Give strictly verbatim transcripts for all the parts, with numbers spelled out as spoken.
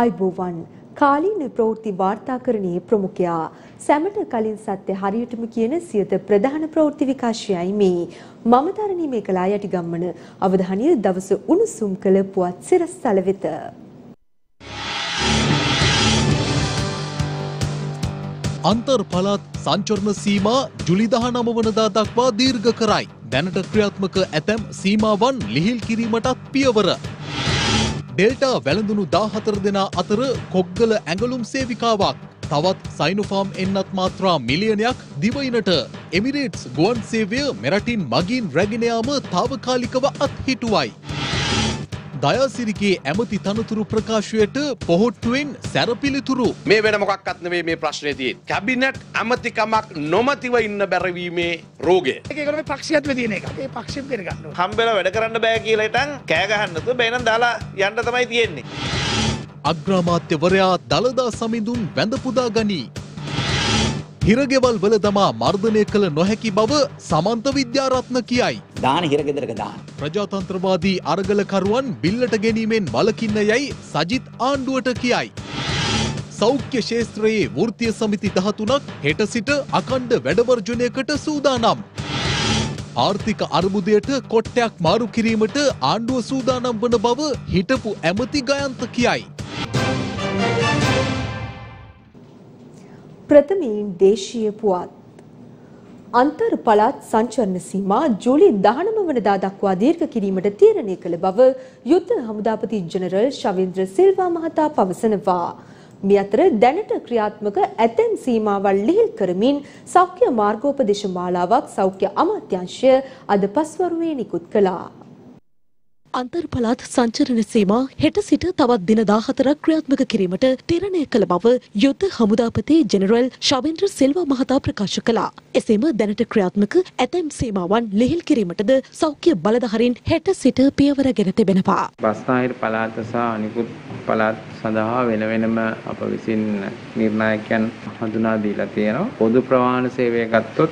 आयुबोवन කාලීන ප්‍රවෘත්ති වාර්තාකරණයේ ප්‍රමුඛයා සැමට කලින් සත්‍ය හරියටම කියන සියත ප්‍රධාන ප්‍රවෘත්ති විකාශයයි මේ මම තරණී මේ කලා යටි ගම්මන අවධානය දවස උණුසුම් කළ පුවත් සිරස්තල වෙත අන්තර් පළාත් සංචරණ සීමා ජූලි දහනව වනදා දක්වා දීර්ඝ කරයි දැනට ක්‍රියාත්මක ඇතම් සීමාවන් ලිහිල් කිරීමටත් පියවර डेल्टा වැළඳුණු දාහතර දෙනා අතර කොග්ගල ඇඟලුම් සේවිකාවක් තවත් සයිනෝෆාම් එන්නත් මාත්‍රා මිලියනයක් දිවයිනට එමිරේට්ස් ගුවන් සේවය මෙරටින් මගින් රැගෙන යාම తాවකාලිකව අත්හිටුවයි. දයාසිරිගේ ඇමති තනතුරු ප්‍රකාශයට පොහොට්ටුවෙන් සැරපිලිතුරු මේ වෙන මොකක්වත් නෙමෙයි මේ ප්‍රශ්නේ තියෙන්නේ කැබිනට් ඇමතිකමක් නොමැතිව ඉන්න බැරවීමේ රෝගය. ඒක ඒගොල්ලෝ මේ පක්ෂියත්ව තියෙන එක. ඒ පක්ෂියත් කර ගන්නවා. හම්බෙලා වැඩ කරන්න බෑ කියලා හිටන් කෑ ගහන්න තු බෑ නම් දාලා යන්න තමයි තියෙන්නේ. අග්‍රාමාත්‍යවරයා දලදා සමිඳුන් වැඳ පුදා ගනී. हिरगेवल वल दमा मर्दने कल नोहकी बव समंत विद्यारत्न कियाई दान हिरगेदरक दान प्रजातंत्रवादी अरगल करुवन बिल्लट गेनीमेन वलकिन्न यई सजित आंडुवट कियाई सौख्य क्षेत्रये वृत्तीय समिति දහතුනක් හෙට සිට අකණ්ඩ වැඩවර්ජනයකට සූදානම් ආර්ථික අර්බුදයට කොට්ටයක් මාරු කිරීමට ආණ්ඩුව සූදානම් වන බව හිටපු ඇමති ගයන්ත කියයි प्रथमें देशीय पुआत अंतर पलात संचरण सीमा जूली दहनव वनदा दक्वा दीर्घ किरीमट तीरणे कल बव युद्ध हमुदापति जनरल ශවේන්ද්‍ර සිල්වා මහතා पवसनवा මෙතර දැනට ක්‍රියාත්මක ඇතැම් සීමාවල් ලිහිල් කරමින් සෞඛ්‍ය මාර්ගෝපදේශ මාලාවක් සෞඛ්‍ය අමාත්‍යාංශය අද පස්වරුවේ නිකුත් කළා अंतर पलात संचरण सीमा हेट सिट तवत् दिन දාහතර ක්‍රියාත්මක කිරීමට තීරණය කළ බව යුද හමුදාපති ජෙනරල් ශවේන්ද්‍ර සිල්වා මහතා ප්‍රකාශ කළා. එසේම දැනට ක්‍රියාත්මක ඇතැම් සීමාවන් ලිහිල් කිරීමටද සෞඛ්‍ය බලධාරීන් හෙට සිට පියවර ගෙන තිබෙනවා. බස්නාහිර පලාත සහ අනිකුත් පලාත් සඳහා වෙන වෙනම අප විසින් නිර්ණායකයන් හඳුනා දීලා තියෙනවා. පොදු ප්‍රවාහන සේවය ගත්තොත්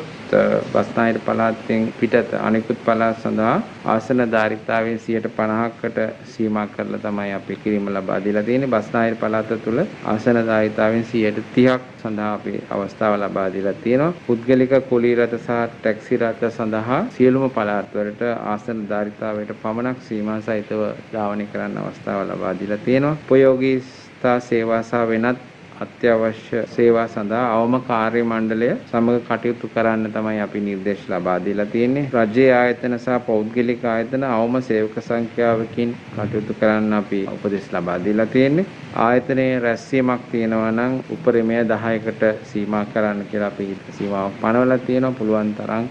බස්නාහිර පලාතෙන් පිටත අනිකුත් පලාත් සඳහා ආසන ධාරිතාවයේ සියයට පනහකට සීමා කරලා තමයි අපි කිරීම ලබා දීලා තියෙන්නේ. බස්නාහිර පලාත තුළ ආසන ධාරිතාවයෙන් සියයට තිහක් සඳහා අපි අවස්ථාව ලබා දීලා තියෙනවා. පුද්ගලික කුලී රථ සහ ටැක්සි රථ සඳහා සියලුම පලාත් වලට ආසන ධාරිතාවයට පමණක් සීමා සහිතව ධාවනය කරන්න අවස්ථාව ලබා දීලා තියෙනවා. ප්‍රයෝගීතා සේවා සහ වෙනත් अत्यावश्य सेवा सदा अवम कार्य मंडलय समग्र कटयुतु करන්න තමයි අපි නිර්දේශ ලබා දීලා තියෙන්නේ. රජයේ ආයතන සහ පෞද්ගලික ආයතන අවම සේවක සංඛ්‍යාවකින් කටයුතු කරන්න අපි උපදෙස් ලබා දීලා තියෙන්නේ. ආයතනයේ රැස්වීමක් තියෙනවා නම් උපරිමය දහයකට සීමා කරන්න කියලා අපි සීමාව පනවලා තියෙනවා. පුළුවන් තරම්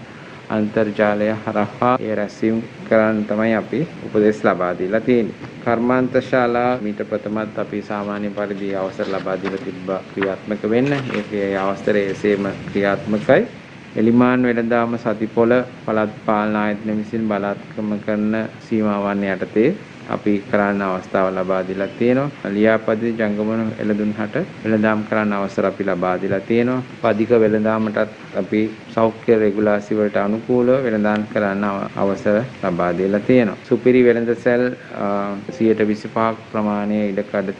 අන්තර්ජාලය හරහා ඒ රැස්වීම කරන්න තමයි අපි උපදෙස් ලබා දීලා තියෙන්නේ. කර්මාන්ත ශාලා මීට ප්‍රථමත් අපි සාමාන්‍ය පරිදි අවසර ලබා දීලා තිබ්බා ක්‍රියාත්මක වෙන්න. ඒකේ අවස්ථරය එසේම ක්‍රියාත්මකයි. එලිමාන් වෙළඳාම සතිපොළ පළාත් පාලන ආයතන විසින් බලාත්කම කරන සීමාවන් යටතේ අපි කරන්න අවස්ථාව ලබා දීලා තියෙනවා. ලියාපදිංචි ජංගමන එළදුන්හට වෙළඳාම් කරන්න අවස්ථාව අපි ලබා දීලා තියෙනවා. පදික වෙළඳාමටත් අපි සෞඛ්‍ය රෙගුලාසි වලට අනුකූලව වෙළඳාම් කරන්න අවස්ථාව ලබා දීලා තියෙනවා. සුපිරි වෙළඳ සැල් සියයට විසිපහක් ප්‍රමාණය ඉඩකඩ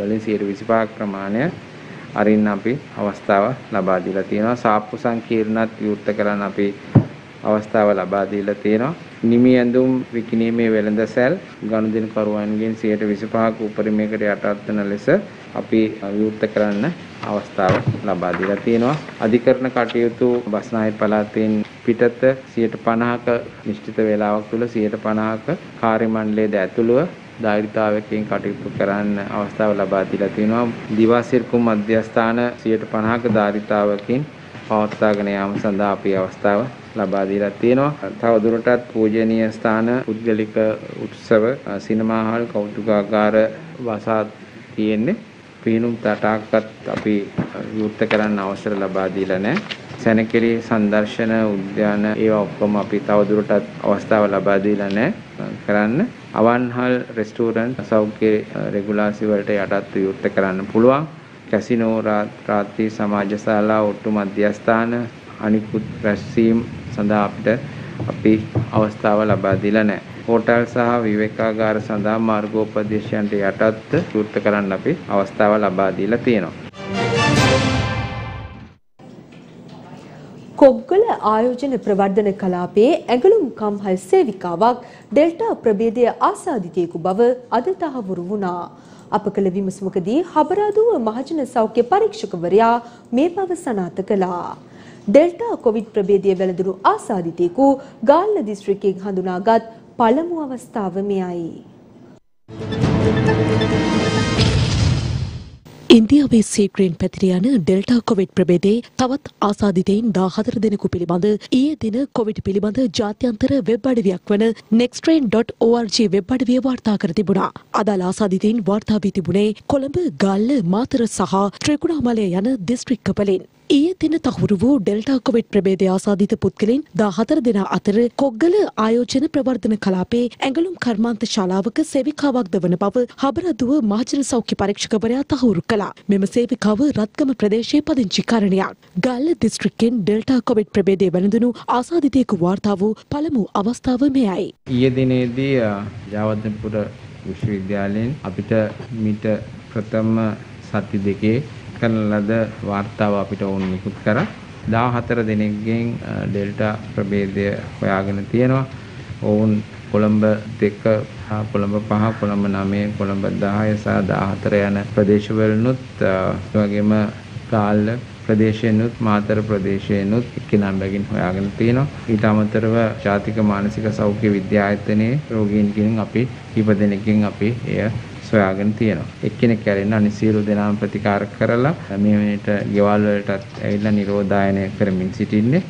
වලින් සියයට විසිපහක් ප්‍රමාණය අරින්න අපි අවස්ථාව ලබා දීලා තියෙනවා. සාප්පු සංකීර්ණත් විවෘත කරන්න අපි අවස්ථාව ලබා දීලා තියෙනවා. නිමි ඇඳුම් විකිණීමේ වෙළඳසැල් ගනුදෙනුකරුවන්ගෙන් සියයට විසිපහක් උපරිමයකට යටත් වන ලෙස අපි විවෘත කරන්න අවස්ථාව ලබා දීලා තියෙනවා. අධිකරණ කටයුතු බස්නාහිර පළාතෙන් පිටත සියයට පනහක නිශ්චිත වේලාවක් තුළ සියයට පනහක කාර්ය මණ්ඩලයේද ඇතුළුව ධාරිතාවයෙන් කටයුතු කරන්න අවස්ථාව ලබා දීලා තියෙනවා. දිවාසිරකු මධ්‍යස්ථාන සියයට පනහක ධාරිතාවකින් පවත්වාගෙන යාම සඳහා අපි අවස්ථාව ලබා දීලා තියෙනවා. තව දුරටත් පූජනීය ස්ථාන, පුද්ගලික උත්සව, සිනමාහල්, කෞතුකාගාර වසා තියෙන්නේ. පිනුම් තටාකත් අපි විවෘත කරන්න අවස්ථර ලබා දීලා නැහැ. සැනකෙළි සංදර්ශන උද්‍යාන ඒවා ඔක්කොම අපි තව දුරටත් අවස්ථාව ලබා දීලා නැහැ කරන්න. අවන්හල්, රෙස්ටුරන්ට් සෞඛ්‍ය රෙගුලාසි වලට යටත් විවෘත කරන්න පුළුවන්. කැසිනෝ, රාත්‍රී සමාජශාලා, ඔට්ටු මධ්‍යස්ථාන අනිකුත් රැස්වීම් සඳහා අපිට අපි අවස්ථාව ලබා දීලා නැහැ. කෝටල් සහ විවේකාගාර සඳහා මාර්ගෝපදේශයන්ට යටත් වෘත්ත කරන්න අපි අවස්ථාව ලබා දීලා තියෙනවා. කොග්ගල ආයෝජන ප්‍රවර්ධන කලාපයේ ඇඟලුම්කම් හය සේවිකාවක් ඩෙල්ටා ප්‍රභේදයේ ආසාදිතයෙකු බව අද තහවුරු වුණා. අප කළ විමසුමකදී හබරාදුව මහජන සෞඛ්‍ය පරීක්ෂකවරයා මේ බව සනාථ කළා. ඩෙල්ටා කොවිඩ් ප්‍රභේදයේ වැළඳුණු ආසාදිතයෙකු ගාල්ල දිස්ත්‍රික්කයෙන් හඳුනාගත් පළමු අවස්ථාව මෙයයි. ඉන්දියාවේ සීග්‍රයෙන් පැතිර යන ඩෙල්ටා කොවිඩ් ප්‍රභේදයේ තවත් ආසාදිතයින් දාහතර දෙනෙකු පිළිබඳ ඊයේ දින කොවිඩ් පිළිබඳ ජාත්‍යන්තර වෙබ් අඩවියක් වන next train dot org web අඩවිය වාර්තා කර තිබුණා. අදාළ ආසාදිතයින් වාර්තා වී තිබුණේ කොළඹ, ගාල්ල, මාතර සහ ත්‍රිකුණාමලය යන දිස්ත්‍රික්ක වලින්. ඊයේ දින තහවුරු වූ ඩෙල්ටා කොවිඩ් ප්‍රභේදය ආසාදිත පුද්ගලයන් දාහතර දෙනා අතර කොග්ගල ආයෝජන ප්‍රවර්ධන කලාපයේ ඇඟලුම් කර්මාන්ත ශාලාවක සේවිකාවක් දවන බව හබරදුව මහජන සෞඛ්‍ය පරීක්ෂකවරයා තහවුරු කළා. මෙම සේවිකාව රත්ගම ප්‍රදේශයේ පදිංචි කාරණියක්. ගාල්ල දිස්ත්‍රික්කෙන් ඩෙල්ටා කොවිඩ් ප්‍රභේදය වැළඳුණු ආසාදිතයෙකු වාර්තා වූ පළමු අවස්ථාව මෙයයි. ඊයේ දිනේදී ජයවර්ධනපුර විශ්වවිද්‍යාලයෙන් අපිට මිට ප්‍රථම සති දෙකේ කරන ලද වාර්තාව අපිට ඕන් නිකුත් කරා. දාහතර දෙනෙක්ගෙන් ඩෙල්ටා ප්‍රභේදය හොයාගෙන තියෙනවා. ඕන් කොළඹ දෙක, කොළඹ පහ, කොළඹ නවය, කොළඹ දහය සහ දාහතර යන ප්‍රදේශවලනුත් වගේම ගාල්ල ප්‍රදේශයෙන්නුත් මාතර ප්‍රදේශයෙන්නුත් එක්කෙනාගෙන් හොයාගෙන තියෙනවා. ඊට අමතරව ජාතික මානසික සෞඛ්‍ය විද්‍යායතනයේ රෝගීන්ගෙන් අපි කීප දෙනෙක්ගෙන් අපි එය සොයාගෙන තියෙනවා. එක්කෙනෙක් කැරෙන්න අනිත් සියලු දෙනාම ප්‍රතිකාර කරලා මේ වෙනට ගෙවල් වලටත් ඇවිල්ලා නිරෝධායනය කරමින් සිටින්නේ.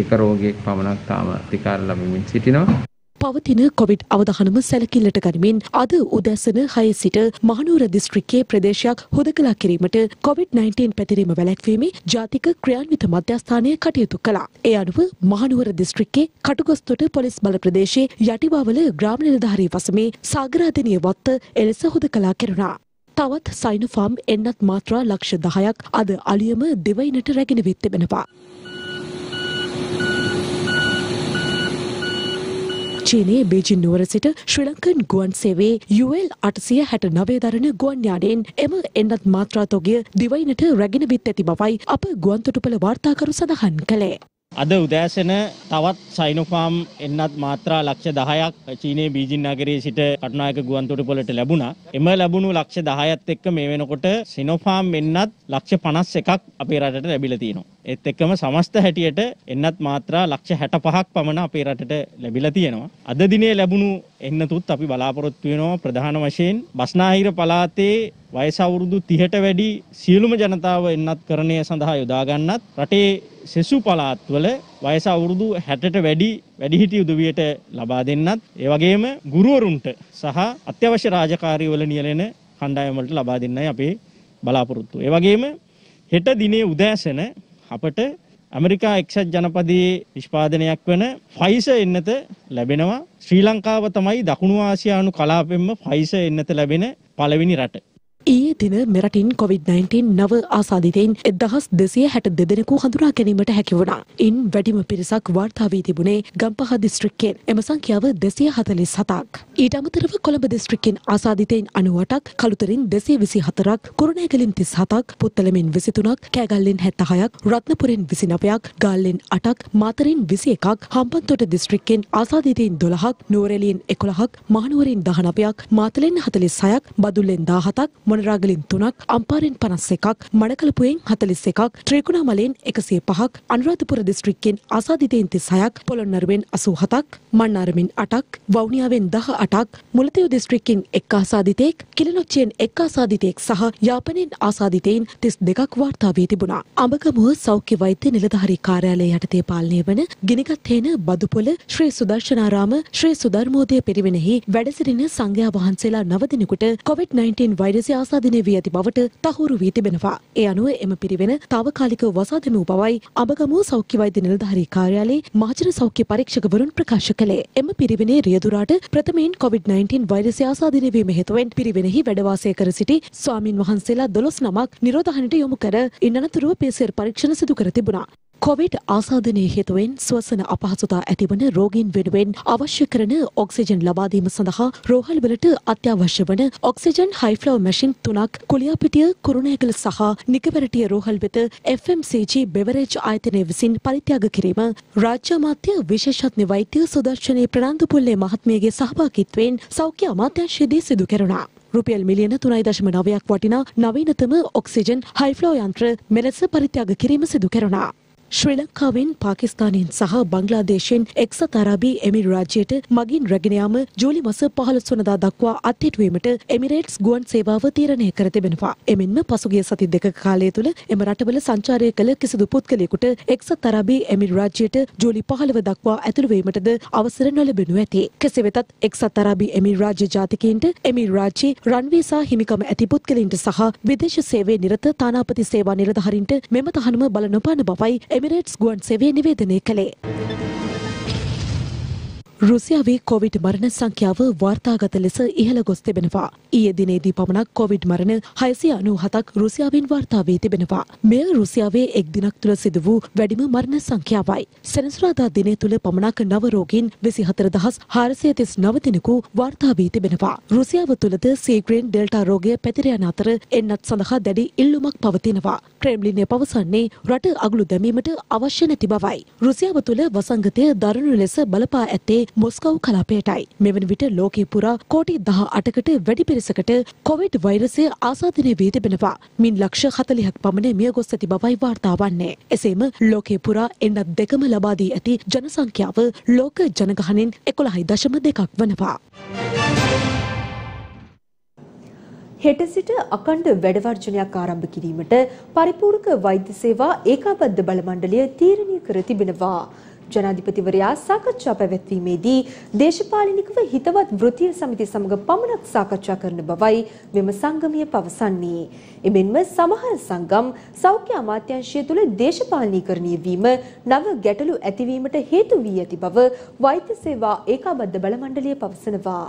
එක රෝගියෙක් පමණක් තාම ප්‍රතිකාර ලැබමින් සිටිනවා. පවතින කොවිඩ් අවධානම සැලකිල්ලට ගනිමින් අද උදැසන හයේ සිට මහනුවර දිස්ත්‍රික්කයේ ප්‍රදේශයක් හුදකලා කිරීමට කොවිඩ්-19 පැතිරීම වැළැක්වීමේ ජාතික ක්‍රියාන්විත මධ්‍යස්ථානය කටයුතු කළා. ඒ අනුව මහනුවර දිස්ත්‍රික්කයේ කටුගස්තොට පොලිස් බල ප්‍රදේශයේ යටිවාවල ග්‍රාම නිලධාරී වසමේ සාගරාදෙණිය වත්ත එලෙස හුදකලා කෙරුණා. තවත් සයිනෝෆාම් එන්නත් මාත්‍රා ලක්ෂ දහයක් අද අලුයම දෙවයිනට රැගෙන වී තිබෙනවා. චීනයේ බීජින් නුවර සිට ශ්‍රී ලංකන් ගුවන් සේවයේ U L eight six nine දරණ ගුවන් යානයෙන් එම එන්නත් මාත්‍රා තොගිය දිවයිනට රැගෙන විත් ඇති බවයි අප ගුවන්තොටුපළ වාර්තාකරු සඳහන් කළේ. අද උදෑසන තවත් සයිනෝෆාම් එන්නත් මාත්‍රා ලක්ෂ දහයක් චීනයේ බීජින් නගරයේ සිට කටුනායක ගුවන්තොටුපළට ලැබුණා. එම ලැබුණු ලක්ෂ දහයත් එක්ක මේ වෙනකොට සිනෝෆාම් එන්නත් ලක්ෂ පනස් එකක් අපේ රටට ලැබිලා තියෙනවා. ඒත් එක්කම සමස්ත හැටියට එන්නත් මාත්‍රා ලක්ෂ හැට පහක් පමණ අපේ රටට ලැබිලා තියෙනවා. අද දිනේ ලැබුණු එන්නතුත් අපි බලාපොරොත්තු වෙනවා ප්‍රධාන වශයෙන් බස්නාහිර පළාතේ වයස අවුරුදු තිහට වැඩි සියලුම ජනතාව එන්නත් කරණය සඳහා යොදා ගන්නත්, රටේ සෙසු පළාත්වල වයස අවුරුදු හැටට වැඩි වැඩිහිටි උදවියට ලබා දෙන්නත්, ඒ වගේම ගුරුවරුන්ට සහ අත්‍යවශ්‍ය රාජකාරිවල නියැලෙන කණ්ඩායම් වලට ලබා දෙන්නයි අපේ බලාපොරොත්තුව. ඒ වගේම හෙට දිනේ උදෑසන අපට ඇමරිකා එක්සත් ජනපදයේ නිෂ්පාදනයක් වන ෆයිස එන්නත ලැබෙනවා. ශ්‍රී ලංකාව තමයි දකුණු ආසියානු කලාපෙන්ම ෆයිස එන්නත ලැබෙන පළවෙනි රට. ඊයේ දින මෙරටින් කොවිඩ්-19 නව ආසාදිතයින් one thousand two hundred sixty දෙනෙකු හඳුනා ගැනීමට හැකි වුණා. ඉන් වැඩිම පිරිසක් වාර්තා වී තිබුණේ ගම්පහ දිස්ත්‍රික්කයෙන්. එම සංඛ්‍යාව දෙසිය හතළිස් හතක්. ඊට අමතරව කොළඹ දිස්ත්‍රික්කෙන් ආසාදිතයින් අනුවටක්, කළුතරින් දෙසිය විසි හතරක්, කුරුණෑගලින් තිස් හතක්, පුත්තලමින් විසි තුනක්, කෑගල්ලෙන් හැත්තහයක්, රත්නපුරෙන් විසි නවයක්, ගාල්ලෙන් අටක්, මාතරෙන් විසි එකක්, හම්බන්තොට දිස්ත්‍රික්කෙන් ආසාදිතයින් දොළහක්, නුවරඑළියෙන් එකොළහක්, මහනුවරින් දහනවයක්, මාතලෙන් හතළිස් හයක්, බදුල්ලෙන් දාහතක්, මොනරාගලින් තුනක්, අම්පාරෙන් පනස් එකක්, මඩකලපුවෙන් හතළිස් එකක්, ත්‍රිකුණාමලයෙන් එකසිය පහක්, අනුරාධපුර දිස්ත්‍රික්කෙන් ආසාදිතයින් තිස් හයක්, පොළොන්නරුවෙන් අසූ හතක්, මන්නාරමින් අටක්, වවුනියාවෙන් දහ අටක්, මුලතෙව් දිස්ත්‍රික්කෙන් එක් ආසාදිතයෙක්, කිලිනොච්චියෙන් එක් ආසාදිතයෙක් සහ යාපනයෙන් ආසාදිතයින් තිස් දෙකක් වාර්තා වී තිබුණා. අඹගමුව සෞඛ්‍ය වෛද්‍ය නිලධාරී කාර්යාලය යටතේ පාලනය වන ගිනිගත්තේන, බදුපොළ, ශ්‍රී සුදර්ශනාරාම, ශ්‍රී සුධර්මෝදය පිරිවෙනෙහි වැඩ සිටින සංඝයා වහන්සේලා නව දිනෙකට කොවිඩ්-19 වෛරසය ආසාදිතය වී ඇති බවට තහවුරු වී තිබෙනවා. ඒ අනුව එම පිරිවෙන තාවකාලිකව වසා දැමූ බවයි අඹගමුව සෞඛ්‍ය වෛද්‍ය නිලධාරී කාර්යාලයේ මහජන සෞඛ්‍ය පරීක්ෂකවරුන් ප්‍රකාශ කළේ. එම පිරිවෙනේ රියදුරාට ප්‍රථමයෙන් කොවිඩ්-19 වෛරසය ආසාදිතය වීම හේතුවෙන් පිරිවෙනෙහි වැඩ වාසය කර සිටි ස්වාමින් වහන්සේලා දොළොස් නමක් නිරෝධායනයට යොමු කර ඉන් අනතුරුව P C R පරීක්ෂණ සිදු කර තිබුණා. කොවිඩ් ආසාදනයේ හේතුවෙන් ස්වසන අපහසුතා ඇතිවන රෝගීන් වෙනුවෙන් අවශ්‍ය කරන ඔක්සිජන් ලබා දීම සඳහා රෝහල්වලට අත්‍යවශ්‍ය වන ඔක්සිජන් හයි ෆ්ලෝ මැෂින් තුනක් කුලියාපිටිය කුරුණෑගල සහ නිකවරටිය රෝහල් වෙත F M C G beverage ආයතනය විසින් පරිත්‍යාග කිරීම රාජ්‍ය අමාත්‍ය විශේෂඥ වෛද්‍ය සුදර්ශනී ප්‍රනාන්දුපුල්ලේ මහත්මියගේ සහභාගීත්වයෙන් සෞඛ්‍ය අමාත්‍යාංශයේදී සිදු කෙරුණා. රුපියල් මිලියන තුනයි දශම නවයක් වටිනා නවීනතම ඔක්සිජන් හයි ෆ්ලෝ යන්ත්‍ර මෙලෙස පරිත්‍යාග කිරීම සිදු කෙරුණා. ශ්‍රී ලංකාවෙන් පාකිස්තානයෙන් සහ බංග්ලාදේශයෙන් එක්සත් අරාබි එමිරාජ්‍යයට මගින් රැගෙන යාම ජූලි මාස පහළොස්වනදා දක්වා අත්හිටුවීමට එමිරේට්ස් ගුවන් සේවාව තීරණය කර තිබෙනවා. එමෙන්ම පසුගිය සති දෙකක කාලය තුළ එම රටවල සංචාරය කළ කිසිදු පුද්ගලයෙකුට එක්සත් අරාබි එමිරාජ්‍යයට ජූලි පහළව දක්වා ඇතුළු වීමටද අවසර නොලැබෙනු ඇති. කෙසේ වෙතත් එක්සත් අරාබි එමිරාජ්‍ය ජාතිකයන්ට එමිරාජ්‍ය රන් වීසා හිමිකම ඇති පුද්ගලයන්ට සහ විදේශ සේවයේ නිරත තානාපති සේවා නිලධාරීන්ට මෙම තහනම බල නොපාන බවයි එමිරේට්ස් ගුවන් සේවය නිවේදනය කළේ. රුසියාවේ කොවිඩ් මරණ සංඛ්‍යාව වාර්තාගත ලෙස ඉහළ ගොස් තිබෙනවා. ඊයේ දිනේදී පමණක් කොවිඩ් මරණ හයසිය අනූ හතක් රුසියාවෙන් වාර්තා වී තිබෙනවා. මෙය රුසියාවේ එක් දිනක් තුළ සිදු වූ වැඩිම මරණ සංඛ්‍යාවයි. සෙනසුරාදා දිනේ තුළ පමණක් නව රෝගීන් විසි හතර දහස් හාරසිය තිස් නව දෙනෙකු වාර්තා වී තිබෙනවා. රුසියාව තුළද සීග්‍රෙන් ඩෙල්ටා රෝගය පැතිර යන අතර එන්නත් සඳහා දැඩි ඉල්ලුමක් පවතිනවා. ක්‍රෙම්ලින්ය පවසන්නේ රට අගලු දැමීමට අවශ්‍ය නැති බවයි. රුසියාව තුළ වසංගතය දරුණු ලෙස බලපා ඇත්තේ මොස්කව් කලාපයටයි. මෙවන විට ලෝකේ පුරා කෝටි දහ අටකට වැඩි පිරිසකට කොවිඩ් වෛරසය ආසාදනය වී තිබෙනවා. මින් ලක්ෂ හතලිහක් පමණ මිය ගොස් ඇති බවයි වාර්තා වන්නේ. එසේම ලෝකේ පුරා එන්නත් දෙකම ලබා දී ඇති ජනසංඛ්‍යාව ලෝක ජනගහනෙන් එකොළහයි දශම දෙකක් වනවා. හෙට සිට අකණ්ඩ වැඩවර්ජනයක් ආරම්භ කිරීමට පරිපූර්ණක වෛද්‍ය සේවා ඒකාබද්ධ බලමණ්ඩලය තීරණය කර තිබෙනවා. ජනාධිපතිවරයා සාකච්ඡා පැවැත්වීමේදී දේශපාලනිකව හිතවත් වෘත්තීය සමිති සමග පමණක් සාකච්ඡා කරන බවයි මෙම සංගමය පවසන්නේ. එමෙන්ම සමහර සංගම් සෞඛ්‍ය අමාත්‍යාංශය තුළ දේශපාලනීකරණය වීම නව ගැටලු ඇතිවීමට හේතු වී ඇති බව වෛද්‍ය සේවා ඒකාබද්ධ බලමණ්ඩලය පවසනවා.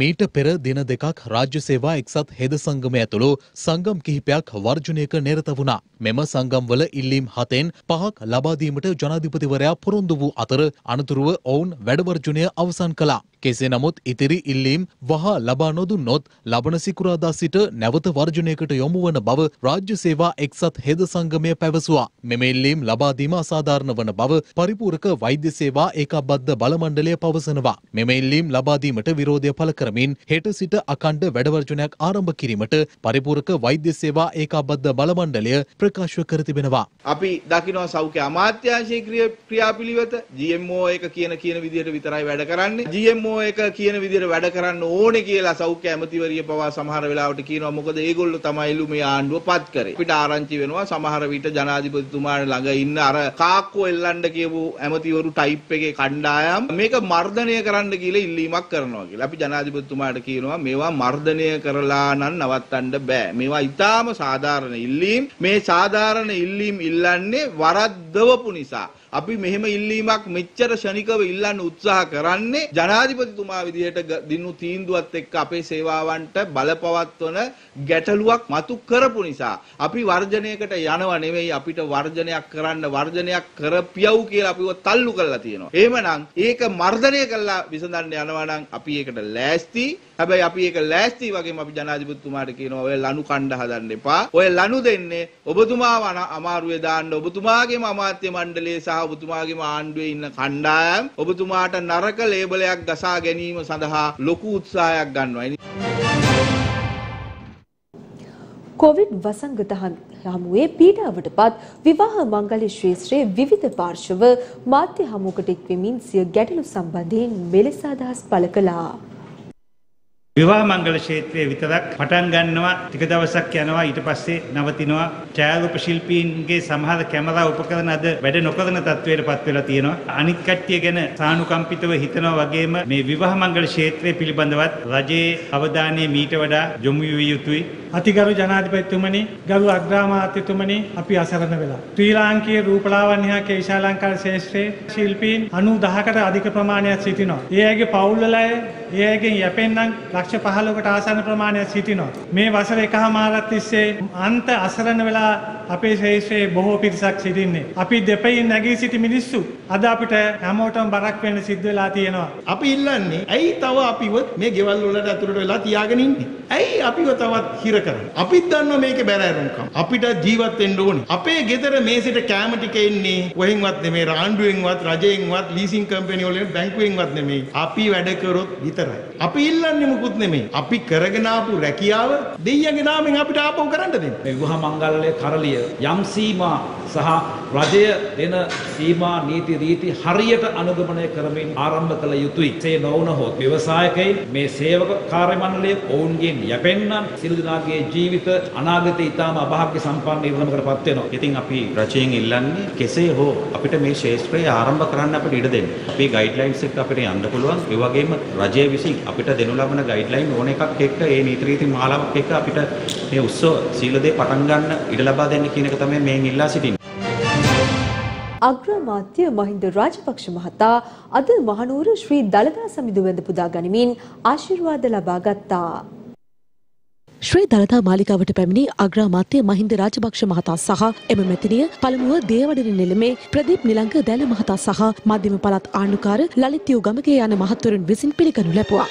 මීට පෙර දින දෙකක් රාජ්‍ය සේවා එක්සත් හෙද සංගමය ඇතුළු සංගම් කිහිපයක් වර්ජනයක නිරත වුණා. මෙම සංගම්වල ඉල්ලීම් හතෙන් පහක් ලබාදීමට ජනාධිපතිවරයා පොරොන්දු වූ අතර අනතුරුව ඔවුන් වැඩවර්ජනය අවසන් කළා. කෙසේ නමුත් ඉතිරි ඉල්ලීම් වහා ලබා නොදුන්නොත් ලබන සිකුරාදා සිට නැවත වර්ජනයකට යොමු වන බව රාජ්‍ය සේවා එක්සත් හෙද සංගමය පැවසුවා. මෙම ඉල්ලීම් ලබාදීම අසාධාරණ වන බව පරිපූර්ණක වෛද්‍ය සේවා ඒකාබද්ධ බලමණ්ඩලය පවසනවා. මෙම ඉල්ලීම් ලබාදීමට විරෝධය පළ කරමින් හෙට සිට අකණ්ඩ වැඩවර්ජනයක් ආරම්භ කිරීමට පරිපූර්ණක වෛද්‍ය සේවා ඒකාබද්ධ බලමණ්ඩලය ප්‍රකාශ කර තිබෙනවා. අපි දකිනවා සෞඛ්‍ය අමාත්‍යාංශයේ ක්‍රියාපිළිවෙත G M O එක කියන කියන විදිහට විතරයි වැඩ කරන්නේ. G M O එක කියන විදිහට වැඩ කරන්න ඕනේ කියලා සෞඛ්‍ය ඇමතිවරිය පවා සමහර වෙලාවට කියනවා. මොකද ඒගොල්ලෝ තමයිලු මේ ආණ්ඩුව පත් කරේ. අපිට ආරංචි වෙනවා සමහර විට ජනාධිපතිතුමා ළඟ ඉන්න අර කාක්කෝ එල්ලන්න කියපු ඇමතිවරු ටයිප් එකේ කණ්ඩායම් මේක මර්ධනය කරන්න කියලා ඉල්ලීමක් කරනවා කියලා. අපි ජනාධිපති තුමාට කියනවා මේවා මර්ධනය කරලා නම් නවත්තන්න බෑ. මේවා ඊටාම සාධාරණ ඉල්ලීම්. මේ සාධාරණ ඉල්ලීම් ඉල්ලන්නේ වරද්දවපු නිසා. අපි මෙහෙම ඉල්ලීමක් මෙච්චර ශනිකව ඉල්ලන්න උත්සාහ කරන්නේ ජනාධිපතිතුමා විදිහට දිනු තීන්දුවත් එක්ක අපේ සේවාවන්ට බලපවත්වන ගැටලුවක් මතු කරපු නිසා. අපි වර්ජණයකට යනව නෙවෙයි, අපිට වර්ජනයක් කරන්න වර්ජනයක් කරපියව් කියලා අපිව තල්ලු කරලා තියෙනවා. එහෙමනම් ඒක මර්ධනය කරලා විසඳන්න යනවා නම් අපි ඒකට ලෑස්ති. හැබැයි අපි ඒක ලෑස්ති වගේම අපි ජනාධිපතිතුමාට කියනවා ඔය ලනු කණ්ඩ හදන්න එපා. ඔය ලනු දෙන්නේ ඔබතුමාව අමාරුවේ දාන්න ඔබතුමාගේම අමාත්‍ය මණ්ඩලයේ සහ ඔබතුමාගේම ආණ්ඩුවේ ඉන්න කණ්ඩායම් ඔබතුමාට නරක ලේබලයක් ගසා ගැනීම සඳහා ලොකු උත්සාහයක් ගන්නවා. කොවිඩ් වසංගත හමුවේ පීඩාවටපත් විවාහ මංගල්‍ය ශ්‍රේෂ්ඨයේ විවිධ පාර්ශව මාධ්‍ය හමුවකට එක්වෙමින් සිය ගැටලු සම්බන්ධයෙන් මෙලෙස අදහස් පළ කළා. විවාහ මංගල ක්ෂේත්‍රයේ විතරක් පටන් ගන්නවා, ටික දවසක් යනවා, ඊට පස්සේ නවතිනවා. ඡායාරූප ශිල්පීන්ගේ සමහර කැමරා උපකරණ අද වැඩ නොකරන තත්ත්වයට පත් වෙලා තියෙනවා. අනිත් කට්ටිය ගැන සානුකම්පිතව හිතනවා වගේම මේ විවාහ මංගල ක්ෂේත්‍රය පිළිබඳවත් රජයේ අවධානය මීට වඩා යොමු විය යුතුයි. අතිගරු ජනාධිපතිතුමනි, ගරු අග්‍රාමාත්‍යතුමනි, අපි අසරණ වෙලා. ශ්‍රී ලාංකීය රූපලාවන්‍ය හා විශාල ලංකා ශාස්ත්‍රයේ ශිල්පීන් නවය දහසකට අධික ප්‍රමාණයක් සිටිනවා. ඒ අයගේ පවුල්වල ඒ අයගෙන් යැපෙන්නම් ලක්ෂ පහළොවකට ආසන්න ප්‍රමාණයක් සිටිනවා. මේ වසර එකහමාරක් තිස්සේ අන්ත අසරණ වෙලා අපේ ශාස්ත්‍රයේ බොහෝ පිරිසක් සිටින්නේ. අපි දෙපයින් නැගී සිටි මිනිස්සු අද අපිට හැමෝටම බරක් වෙන්න සිද්ධ වෙලා තියෙනවා. අපි ඉල්ලන්නේ ඇයි තව අපිව මේ ගෙවල් වලට අතුරට වෙලා තියාගෙන ඉන්නේ? ඇයි අපිව තවත් හිර කරන්නේ? අපිත් දන්නවා මේකේ බැරෑරුම්කම. අපිට ජීවත් වෙන්න ඕනේ. අපේ ගෙදර මේසෙට කැම ටික ඉන්නේ කොහෙන්වත් නෙමෙයි, රාණ්ඩුවෙන්වත්, රජයෙන්වත්, ලීසින් කම්පැනි වලින්, බැංකුවෙන්වත් නෙමෙයි. අපි වැඩ කරොත් විතරයි. අපි ඉල්ලන්නේ මුකුත් නෙමෙයි. අපි කරගෙන ආපු රැකියාව දෙයියගේ නාමෙන් අපිට ආපහු කරන්න දෙන්න. මේ විවාහ මංගල්‍ය කරලිය යම් සීමා සහ රජය දෙන සීමා නීති රීති හරියට අනුගමනය කරමින් ආරම්භ කළ යුතුයි. ඒ නොවුනහොත් ව්‍යවසායකයන් මේ සේවක කාර්ය මණ්ඩලය ඔවුන්ගේ යැපෙන්නම් සියලු දෙනාගේ ජීවිත අනාගතය ඉතාම අභාග්‍ය සම්පන්න ඉරණමකට පත් වෙනවා. ඉතින් අපි රජයෙන් ඉල්ලන්නේ කෙසේ හෝ අපිට මේ ශාස්ත්‍රය ආරම්භ කරන්න අපිට ඉඩ දෙන්න. අපේ ගයිඩ්ලයින්ස් එක්ක අපිට යන්න පුළුවන්. ඒ වගේම රජය විසින් අපිට දෙනු ලබන ගයිඩ්ලයින් ඕන එකක් එක්ක ඒ නීති රීති මාලාවක් එක්ක අපිට මේ උත්සව සීලදේ පටන් ගන්න ඉඩ ලබා දෙන්න කියන එක තමයි මේ ඉල්ලා සිටින්නේ. අග්‍රාමාත්‍ය මහින්ද රාජපක්ෂ මහතා අද මහනුවර ශ්‍රී දළදා සමිඳු වෙත පුදා ගනිමින් ආශිර්වාද ලබා ගත්තා. श्री दलता मालिका पैमिनी अग्रामात्य महिंद राजपक्ष महता सह एम मेतनिय पलमुव देवडरी नेलमे प्रदीप निलंग दैल महता सह माध्यम पलात आण्डुकार ललित युगमके यान महत्वरुन विसिन पिलिकनु लැබුවා.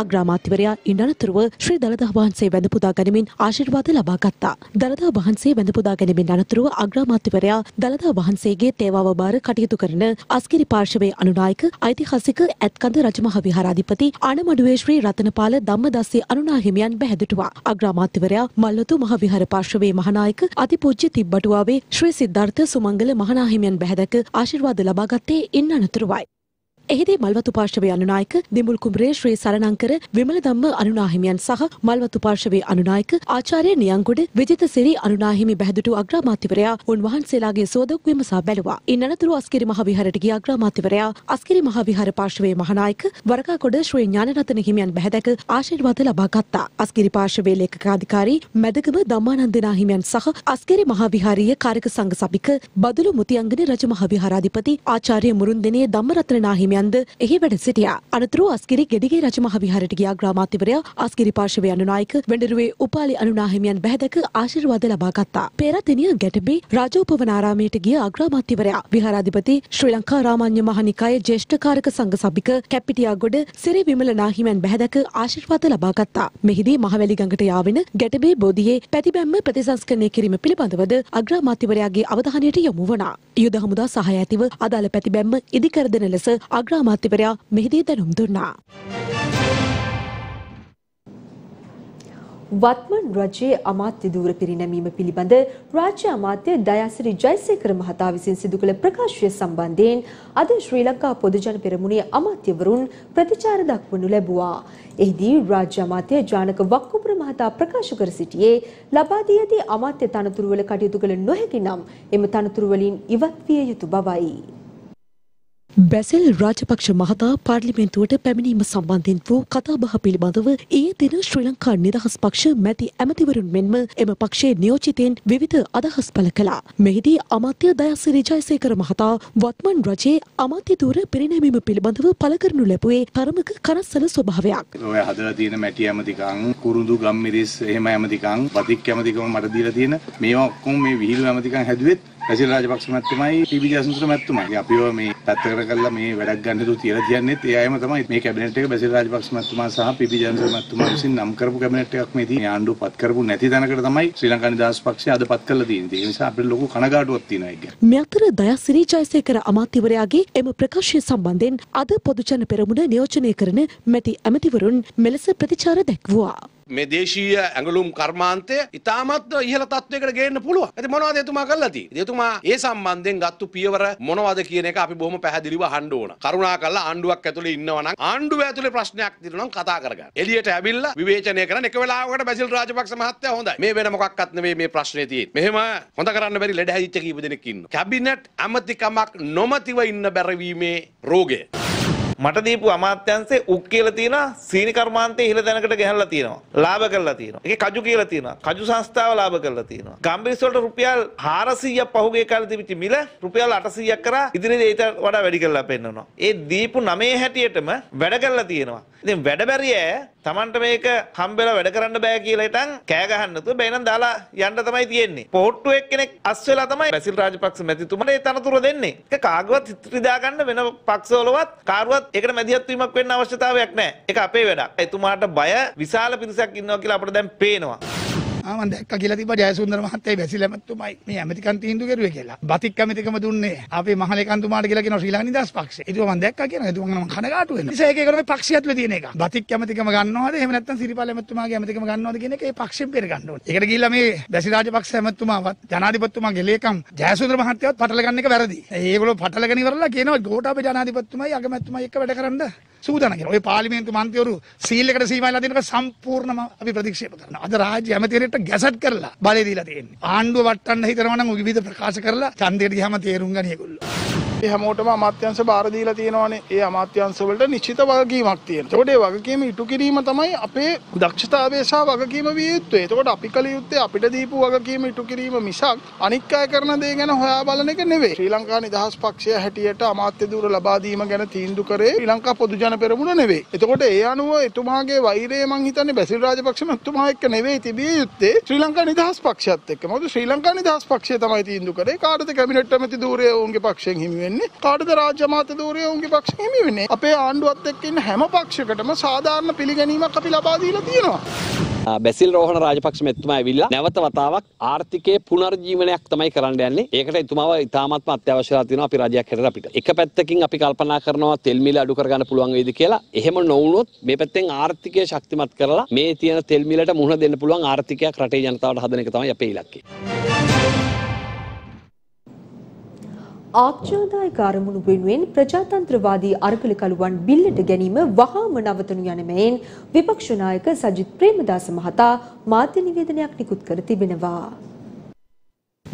අග්‍රාමාත්‍යවරයා ඉන් අනතුරුව ශ්‍රී දළදා වහන්සේ වැඳ පුදා ගැනීමෙන් ආශිර්වාද ලබා ගත්තා. දළදා වහන්සේ වැඳ පුදා ගැනීමෙන් අනතුරුව අග්‍රාමාත්‍යවරයා දළදා වහන්සේගේ තේවාව බාර කටයුතු කරන අස්කිරි පාර්ශවයේ අනුනායක ඓතිහාසික ඇත්කඳ රජමහා විහාරාධිපති ආනමඩුවේ ශ්‍රී රතනපාල ධම්මදාසී අනුනාහිමියන් බැහැදුටුවා. අග්‍රාමාත්‍යවරයා මල්වතු මහ විහාර පාර්ශවයේ මහානායක අතිපූජ්‍ය තිබ්බටුවාවේ ශ්‍රී සිද්ධාර්ථ සුමංගල මහානාහිමියන් බැහැදක ආශිර්වාද ලබා ගත්තේ ඉන් අනතුරුවයි. එහිදී මල්වතු පාර්ශවයේ අනුනායක දිඹුල් කුඹුරේ ශ්‍රී සරණංකර විමලධම්ම අනුනාහිමියන් සහ මල්වතු පාර්ශවයේ අනුනායක ආචාර්ය නියංගොඩ විජිතසිරි අනුනාහිමි බැහැදුටු අග්‍රාමාත්‍යවරයා උන්වහන්සේලාගේ සෝදොක් විමසා බැලුවා. ඉන්නතුරු අස්කිරි මහ විහාරයට ගිය අග්‍රාමාත්‍යවරයා අස්කිරි මහ විහාර පාර්ශවයේ මහානායක වරකාගොඩ ශ්‍රී ඥානරතන හිමියන් බැහැදක ආශිර්වාද ලබා ගත්තා. අස්කිරි පාර්ශවයේ ලේකකාධිකාරී මැදගම ධම්මානන්දනාහිමියන් සහ අස්කිරි මහ විහාරීය කාර්ක සංඝ සභික බදුළු මුතියංගනේ රජ මහ විහාරාධිපති ආචාර්ය මුරුන්දිනේ ධම්මරත්නනාහිමියන් එහි වැඩ සිටියා. අනතුරුව අස්කිරි ගෙඩිගේ රජ මහ විහාරයට ගිය අග්‍රාමාත්‍යවරයා අස්කිරි පාර්ශවයේ අනුනායක වෙඬරුවේ උපාලි අනුනාහිමියන් බැහැදක ආශිර්වාද ලබා ගත්තා. පෙරදිනිය ගැටබි රාජෝපවනාරාමයට ගිය අග්‍රාමාත්‍යවරයා විහාරාධිපති ශ්‍රී ලංකා රාමඤ්ඤ මහනිකායේ ජ්‍යෙෂ්ඨ කාර්ක සංඝ සභික කැප්පිටියාගොඩ සිරි විමල නාහිමියන් බැහැදක ආශිර්වාද ලබා ගත්තා. මෙහිදී මහවැලි ගඟට යාවෙන ගැටබේ බෝධියේ පැතිබැම්ම ප්‍රතිසංස්කරණය කිරීම පිළිබඳවද අග්‍රාමාත්‍යවරයාගේ අවධානයට යොමු වුණා. යුද හමුදා සහාය ඇතිව අදාළ පැතිබැම්ම ඉදිකර දෙන ලෙස අග්‍රාමාත්‍යවරයා මෙහිදී දැනුම් දුන්නා. වත්මන් රජයේ අමාත්‍ය ධූර පිරිනැමීම පිළිබඳ රාජ්‍ය අමාත්‍ය දයාසිරි ජයසේකර මහතා විසින් සිදු කළ ප්‍රකාශය සම්බන්ධයෙන් අද ශ්‍රී ලංකා පොදු ජන පෙරමුණේ අමාත්‍යවරුන් ප්‍රතිචාර දක්වනු ලැබුවා. එහිදී රාජ්‍ය අමාත්‍ය ජානක වක්කුපුර මහතා ප්‍රකාශ කර සිටියේ ලබා දී ඇති අමාත්‍ය තනතුරු වල කටයුතු කළ නොහැකි නම් එම තනතුරු වලින් ඉවත් විය යුතු බවයි. බැසිල් රාජපක්ෂ මහතා පාර්ලිමේන්තුවට පැමිණීම සම්බන්ධයෙන් වූ කතාබහ පිළිබඳව ඊයේ දින ශ්‍රී ලංකා නිදහස් පක්ෂ මැති ඇමතිවරුන් මෙන්ම එම පක්ෂයේ නියෝජිතයින් විවිධ අදහස් පළ කළා. මෙහිදී අමාත්‍ය දයාසිරි ජයසේකර මහතා වත්මන් රජයේ අමාත්‍ය ධූර පිරිනැමීම පිළිබඳව පළ කරනු ලැබුවේ තරමක කරස්සල ස්වභාවයක්. ඔය හදලා තියෙන මැටි ඇමතිකම්, කුරුඳු ගම්මිරිස් එහෙම ඇමතිකම්, පතික් ඇමතිකම මට දීලා තියෙන මේවා ඔක්කොම මේ විහිළු ඇමතිකම් හැදුවෙත් බැසිල් රාජපක්ෂ මැතිතුමයි ටීබී ජයසුන්දර මැතිතුමයි. අපිව මේ පැත්තකට කරලා මේ වැඩක් ගන්න දු තියලා තියන්නේත් ඒ අයම තමයි. මේ කැබිනට් එක බැසිල් රාජපක්ෂ මැතිතුමා සහ ටීබී ජයසුන්දර මැතිතුමා විසින් නම් කරපු කැබිනට් එකක් මේ තියෙන්නේ. ආණ්ඩුව පත් කරපු නැති තැනකට තමයි ශ්‍රී ලංකා නිදහස් පක්ෂය අද පත් කරලා තියෙන්නේ. ඒ නිසා අපිට ලොකු කනගාටුවක් තියෙනවා ඒක. මේ අතර දයාසිරි ජයසේකර අමාත්‍යවරයාගේ එම ප්‍රකාශය සම්බන්ධයෙන් අද පොදුජන පෙරමුණ නියෝජනය කරන මැති ඇමතිවරුන් මෙලෙස ප්‍රතිචාර දැක්වුවා. මේ දේශීය ඇඟලුම් කර්මාන්තය ඉතාමත් ඉහළ තත්වයකට ගේන්න පුළුවන්. ඒත් මොනවද එතුමා කරලා තියෙන්නේ? එතුමා ඒ සම්බන්ධයෙන් ගත්තු පියවර මොනවද කියන එක අපි බොහොම පැහැදිලිව අහන්න ඕන. කරුණාකරලා ආණ්ඩුවක් ඇතුලේ ඉන්නවා නම් ආණ්ඩුව ඇතුලේ ප්‍රශ්නයක් තියෙනවා නම් කතා කරගන්න. එළියට ඇවිල්ලා විවේචනය කරන එක වෙලාවකට බැසිල් රාජපක්ෂ මහත්තයා හොඳයි. මේ වෙන මොකක්වත් නෙමෙයි මේ ප්‍රශ්නේ තියෙන්නේ. මෙහෙම හොඳ කරන්න බැරි ලෙඩ හැදිච්ච කීප දෙනෙක් ඉන්නවා. කැබිනට් ඇමතිකමක් නොමැතිව ඉන්න බැරවීමේ රෝගය. මට දීපු අමාත්‍යංශේ උක් කියලා තියෙනවා සීනි කර්මාන්තයේ ඉහළ දැනකට ගහලා තියෙනවා. ලාභ කරලා තියෙනවා. ඒකේ කජු කියලා තියෙනවා. කජු සංස්ථාව ලාභ කරලා තියෙනවා. ගම්බිරිස් වලට රුපියල් හාරසීයක් පහුගිය කාලේ තිබිච්ච මිල රුපියල් අටසීයක් කරා ඉදිරියේදී ඊට වඩා වැඩි කරලා පෙන්නනවා. ඒ දීපු නමේ හැටියටම වැඩ කරලා තියෙනවා. ඉතින් වැඩ බැරිය Tamanට මේක හම්බෙලා වැඩ කරන්න බෑ කියලා හිටන් කෑ ගහන්න නැතුව බෑ නම් දාලා යන්න තමයි තියෙන්නේ. පොහොට්ටුවෙක් කෙනෙක් අස් වෙලා තමයි බැසිල් රාජපක්ෂ මැතිතුමාට ඒ තනතුර දෙන්නේ. ඒක කාගවත් හිතරිදා ගන්න වෙන පක්ෂවලවත් කාරුවත් ඒකට මැදිහත් වීමක් වෙන්න අවශ්‍යතාවයක් නැහැ. ඒක අපේ වැඩක්. එතුමාට බය විශාල පිරිසක් ඉන්නවා කියලා අපිට දැන් පේනවා. ආමන් දැක්කා කියලා තිබ්බා ජයසුන්දර මහත්තයයි බැසිල් ඇමතිතුමයි මේ ඇමරිකන් තීන්දුව කරුවේ කියලා. බතික් ඇමතිකම දුන්නේ අපේ මහලේකන්තුමාට කියලා කියනවා ශ්‍රී ලංකා නිදහස් පක්ෂය. ඒක මම දැක්කා කියනවා. ඒක මම කනගාටු වෙනවා. ඉතින් ඒක ඒකවල මේ පක්ෂියත් වෙ තියෙන එක. බතික් ඇමතිකම ගන්නවද එහෙම නැත්නම් සිරිපාල ඇමතිතුමාගේ ඇමතිකම ගන්නවද කියන එක ඒ පක්ෂයෙන් බේර ගන්න ඕනේ. ඒකට ගිහිල්ලා මේ බැසිල් රාජපක්ෂ ඇමතිතුමාවත් ජනාධිපතිතුමාගේ ලේකම් ජයසුන්දර මහත්තයවත් පටලගන්න එක වැරදි. ඒගොල්ලෝ පටලගෙන ඉවරලා කියනවා ගෝඨාභය ජනාධිපතිතුමායි අගමැතිතුමායි එක්ක වැඩ කරන්න සූදානම් කියලා. ඔය පාර්ලිමේන්තු මන්ත්‍රීවරු සීල් එකට සීමා වෙලා දෙනක සම්පූර්ණම අපි ප්‍රතික්ෂේප කරනවා. අද රාජ්‍ය ඇමතිවරයෙක් ගැසට් කරලා බලය දීලා තියෙන්නේ. ආණ්ඩුව වටන්න හිතනවා නම් විවිධ ප්‍රකාශ කරලා ඡන්දයට ගියාම තේරුම් ගන්න ඒගොල්ලෝ. ඒ හැමෝටම අමාත්‍යංශ බාර දීලා තියෙනවානේ. ඒ අමාත්‍යංශ වලට නිශ්චිත වගකීමක් තියෙනවා. ඒකට ඒ වගකීම ඉටු කිරීම තමයි අපේ දක්ෂතාවය සහ වගකීම විය යුත්තේ. ඒකට අපි කල යුත්තේ අපිට දීපු වගකීම ඉටු කිරීම මිසක් අනික් අය කරන දේ ගැන හොයා බලන එක නෙවෙයි. ශ්‍රී ලංකා නිදහස් පක්ෂය හැටියට අමාත්‍ය ධූර ලබා දීම ගැන තීන්දුව කරේ ශ්‍රී ලංකා පොදු ජන පෙරමුණ නෙවෙයි. ඒකට ඒ අනුව එතුමාගේ වෛරය මං හිතන්නේ බැසිල් රාජපක්ෂ මහත්මයා එක්ක නෙවෙයි තිබිය යුත්තේ ශ්‍රී ලංකා නිදහස් පක්ෂයත් එක්ක. මොකද ශ්‍රී ලංකා නිදහස් පක්ෂය තමයි තීන්දුව කරේ. කාටද කැබිනට් ඇමති ධූරය ඔවුන්ගේ පක්ෂයෙන් හිමි වෙන්නේ. කාටද රාජ්‍ය අමාත්‍ය ධූරය ඔවුන්ගේ පක්ෂයෙන් හිමි වෙන්නේ. අපේ ආණ්ඩුවත් එක්ක ඉන්න හැම පක්ෂයකටම සාධාරණ පිළිගැනීමක් අපි ලබා දීලා තියෙනවා. බැසිල් රෝහණ රාජපක්ෂ මෙතුමා ඇවිල්ලා නැවත වතාවක් ආර්ථිකයේ පුනර්ජීවනයක් තමයි කරන්න යන්නේ. ඒකට එතුමාව ඉතාමත්ම අත්‍යවශ්‍යලා තියෙනවා අපි රජයක් හැටියට අපිට. එක පැත්තකින් අපි කල්පනා කරනවා තෙල් මිල අඩු කරගන්න පුළුවන් වේද කියලා. එහෙම නොවුනොත් මේ පැත්තෙන් ආර්ථිකය ශක්තිමත් කරලා මේ තියෙන තෙල් මිලට මුහුණ දෙන්න පුළුවන් ආර්ථිකයක් රටේ ජනතාවට හදන එක තමයි අපේ ඉලක්කය. ආක්ෂණදායක අරමුණු වෙනුවෙන් ප්‍රජාතන්ත්‍රවාදී අරගලකළුවන් බිල්ලට ගැනීම වහාම නවතනු යන මෙයින් විපක්ෂ නායක සජිත් ප්‍රේමදාස මහතා මාධ්‍ය නිවේදනයක් නිකුත් කර තිබෙනවා.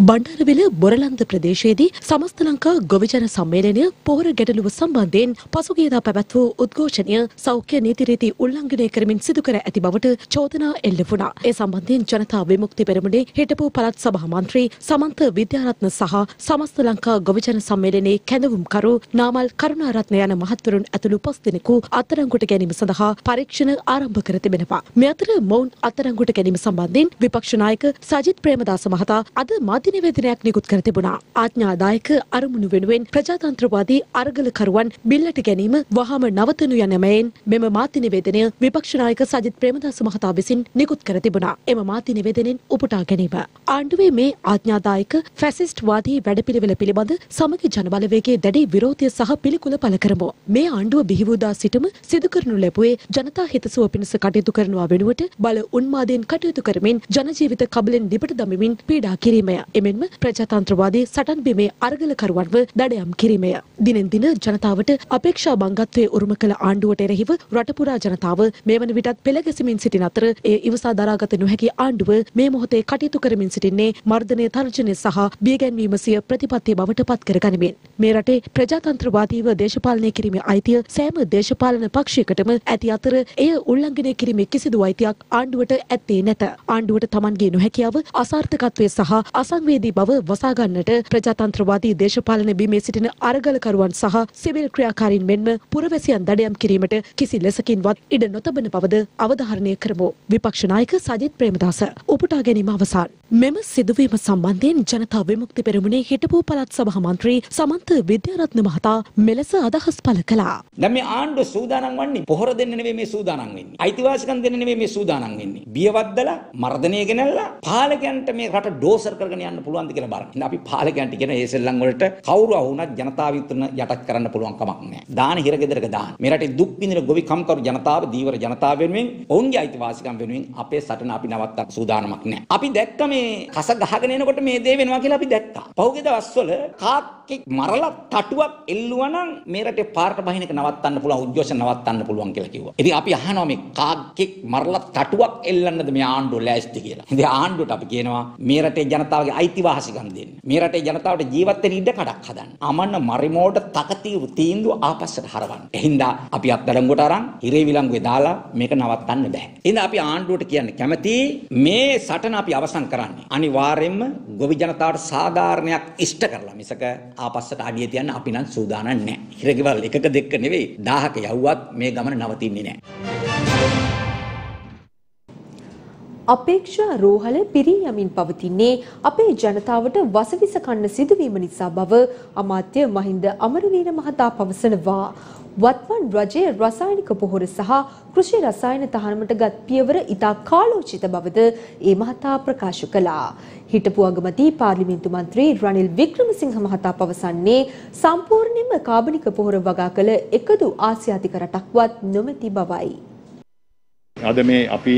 බණ්ඩාරවෙල බොරලන්ද ප්‍රදේශයේදී සමස්ත ලංකා ගොවිජන සම්මේලනය පොහොර ගැටලුව සම්බන්ධයෙන් පසුගියදා පැවැත් වූ උද්ඝෝෂණය සෞඛ්‍ය නීති රීති උල්ලංඝනය කරමින් සිදු කර ඇති බවට චෝදනා එල්ල වුණා. ඒ සම්බන්ධයෙන් ජනතා විමුක්ති පෙරමුණේ හිටපු පළාත් සභා මන්ත්‍රී සමන්ත විද්‍යාරත්න සහ සමස්ත ලංකා ගොවිජන සම්මේලනයේ කැඳවුම්කරු නාමල් කරුණාරත්න යන මහත්වරුන් ඇතුළු පස් දෙනෙකු අත්අඩංගුවට ගැනීම සඳහා පරීක්ෂණ ආරම්භ කර තිබෙනවා. මේ අතර මොවුන් අත්අඩංගුවට ගැනීම සම්බන්ධයෙන් විපක්ෂ නායක සජිත් ප්‍රේමදාස මහතා අද නිවේදනයක් නිකුත් කර තිබුණා. ආඥාදායක අරමුණු වෙනුවෙන් ප්‍රජාතන්ත්‍රවාදී අරගලකරුවන් බිල්ලට ගැනීම වහාම නවතනු යන මෙයින් මෙම මාධ්‍ය නිවේදනය විපක්ෂ නායක සජිත් ප්‍රේමදාස මහතා විසින් නිකුත් කර තිබුණා. එම මාධ්‍ය නිවේදනයෙන් උපුටා ගැනීම ආණ්ඩුවේ මේ ආඥාදායක ෆැසිස්ට්වාදී වැඩපිළිවෙල පිළිබඳ සමගි ජනබලවේගයේ දැඩි විරෝධය සහ පිළිකුල පළ කරමු. මේ ආණ්ඩුව බිහි වූ දා සිටම සිදු කරනු ලැබුවේ ජනතා හිතසුව පිණිස කටයුතු කරනවා වෙනුවට බල උන්මාදයෙන් කටයුතු කරමින් ජනජීවිත කබලෙන් දිපට දමමින් පීඩා කිරීමය. එමෙන්ම ප්‍රජාතන්ත්‍රවාදී සටන් බිමේ අරගලකරුවන්ව දඩයම් කිරීමය. දිනෙන් දින ජනතාවට අපේක්ෂා බංගත්වයේ උරුම කළ ආණ්ඩුවට එරෙහිව රටපුරා ජනතාව මේ වන විටත් පෙළ ගැසීමින් සිටින අතර ඒ ඉවසා දරාගත නොහැකි ආණ්ඩුව මේ මොහොතේ කටයුතු කරමින් සිටින්නේ මර්ධනය, තර්ජනය සහ බියගැන්වීම සිය ප්‍රතිපත්තිය බවට පත් කර ගනිමින්. මේ රටේ ප්‍රජාතන්ත්‍රවාදීව දේශපාලනය කිරීමේ අයිතිය සෑම දේශපාලන පක්ෂයකටම ඇති අතර එය උල්ලංඝනය කිරීමේ කිසිදු අයිතියක් ආණ්ඩුවට ඇත්තේ නැත. ආණ්ඩුවට Tamanගේ නොහැකියාව, අසාර්ථකත්වය සහ සංවේදී බව වසා ගන්නට ප්‍රජාතන්ත්‍රවාදී දේශපාලන බිමේ සිටින අරගලකරුවන් සහ සිවිල් ක්‍රියාකාරීන් මෙන්ම පුරවැසියන් දඩයම් කිරීමට කිසි ලෙසකින්වත් ඉඩ නොතබන බවද අවධාරණය කරමු. විපක්ෂ නායක සජිත් ප්‍රේමදාස උපුටා ගැනීම අවසන්. මෙම සිදුවීම සම්බන්ධයෙන් ජනතා විමුක්ති පෙරමුණේ හිටපු පළාත් සභා මන්ත්‍රී සමන්ත විද්‍යාරත්න මහතා මෙලෙස අදහස් පළ කළා. දැන් මේ ආණ්ඩුව සූදානම් වන්නේ පොහොර දෙන්න නෙවෙයි මේ සූදානම් වෙන්නේ. අයිතිවාසිකම් දෙන්න නෙවෙයි මේ සූදානම් වෙන්නේ. බියවද්දලා මර්ධනය ගෙනල්ලා පාලකයන්ට මේ රට ඩෝසර් කරගෙන යන්න පුළුවන් ද කියලා බලන්න. ඉතින් අපි පාලකයන්ට කියන ඒ සෙල්ලම් වලට කවුරු වුණත් ජනතාව විතරන යටත් කරන්න පුළුවන් කමක් නැහැ. දාන හිර ගෙදරක දාන. මේ රටේ දුක් විඳින ගොවි කම්කරු ජනතාව, දීවර ජනතාව වෙනුවෙන්, ඔවුන්ගේ අයිතිවාසිකම් වෙනුවෙන් අපේ සටන අපි නවත්තන්න සූදානමක් නැහැ. අපි දැක්ක මේ කස ගහගෙන එනකොට මේ දේ වෙනවා කියලා අපි දැක්කා. පහුගිය දවස්වල කාක්ෙක් මරලා තටුවක් එල්ලුවා නම් මේ රටේ පාරට බහින එක නවත්තන්න පුළුවන්, උද්ඝෝෂණ නවත්තන්න පුළුවන් කියලා කිව්වා. ඉතින් අපි අහනවා මේ කාක්ෙක් මරලා තටුවක් එල්ලන්නද මේ ආණ්ඩුව ලෑස්ති කියලා. ඉතින් ආණ්ඩුවට අපි කියනවා මේ රටේ ජනතාවගේ අයිතිවාසිකම් දෙන්න. මේ රටේ ජනතාවට ජීවත් වෙන්න ඉඩ කඩක් හදන්න. අමන්න මරිමෝඩ තකතිරු තීන්දුව ආපස්සට හරවන්න. එහෙනම් අපි අත්අඩංගුවට අරන් හිරේ විලංගුවේ දාලා මේක නවත්තන්න බෑ. එහෙනම් අපි ආණ්ඩුවට කියන්නේ කැමැති මේ සටන අපි අවසන් කරන්න. අනිවාර්යයෙන්ම ගොවි ජනතාවට සාධාරණයක් ඉෂ්ට කරලා මිසක ආපස්සට අඩිය තියන්න අපි නම් සූදානම් නැහැ. හිරේකවල් එකක දෙක නෙවෙයි දහහක යවුවත් මේ ගමන නවතින්නේ නැහැ. අපේක්ෂා රෝහල පිරී යමින් පවතින්නේ අපේ ජනතාවට වසවිස කන්න සිදුවීම නිසා බව අමාත්‍ය මහින්ද අමරවීර මහතා පවසනවා. වත්මන් රජයේ රසායනික පොහොර සහ කෘෂි රසායන තහනමට ගත් පියවර ඉතා කාලෝචිත බවද ඒ මහතා ප්‍රකාශ කළා. හිටපු අගමැති පාර්ලිමේන්තු මන්ත්‍රී රනිල් වික්‍රමසිංහ මහතා පවසන්නේ සම්පූර්ණයෙන්ම කාබනික පොහොර වගා කළ එකදු ආසියාතික රටක්වත් නොමැති බවයි. අද මේ අපි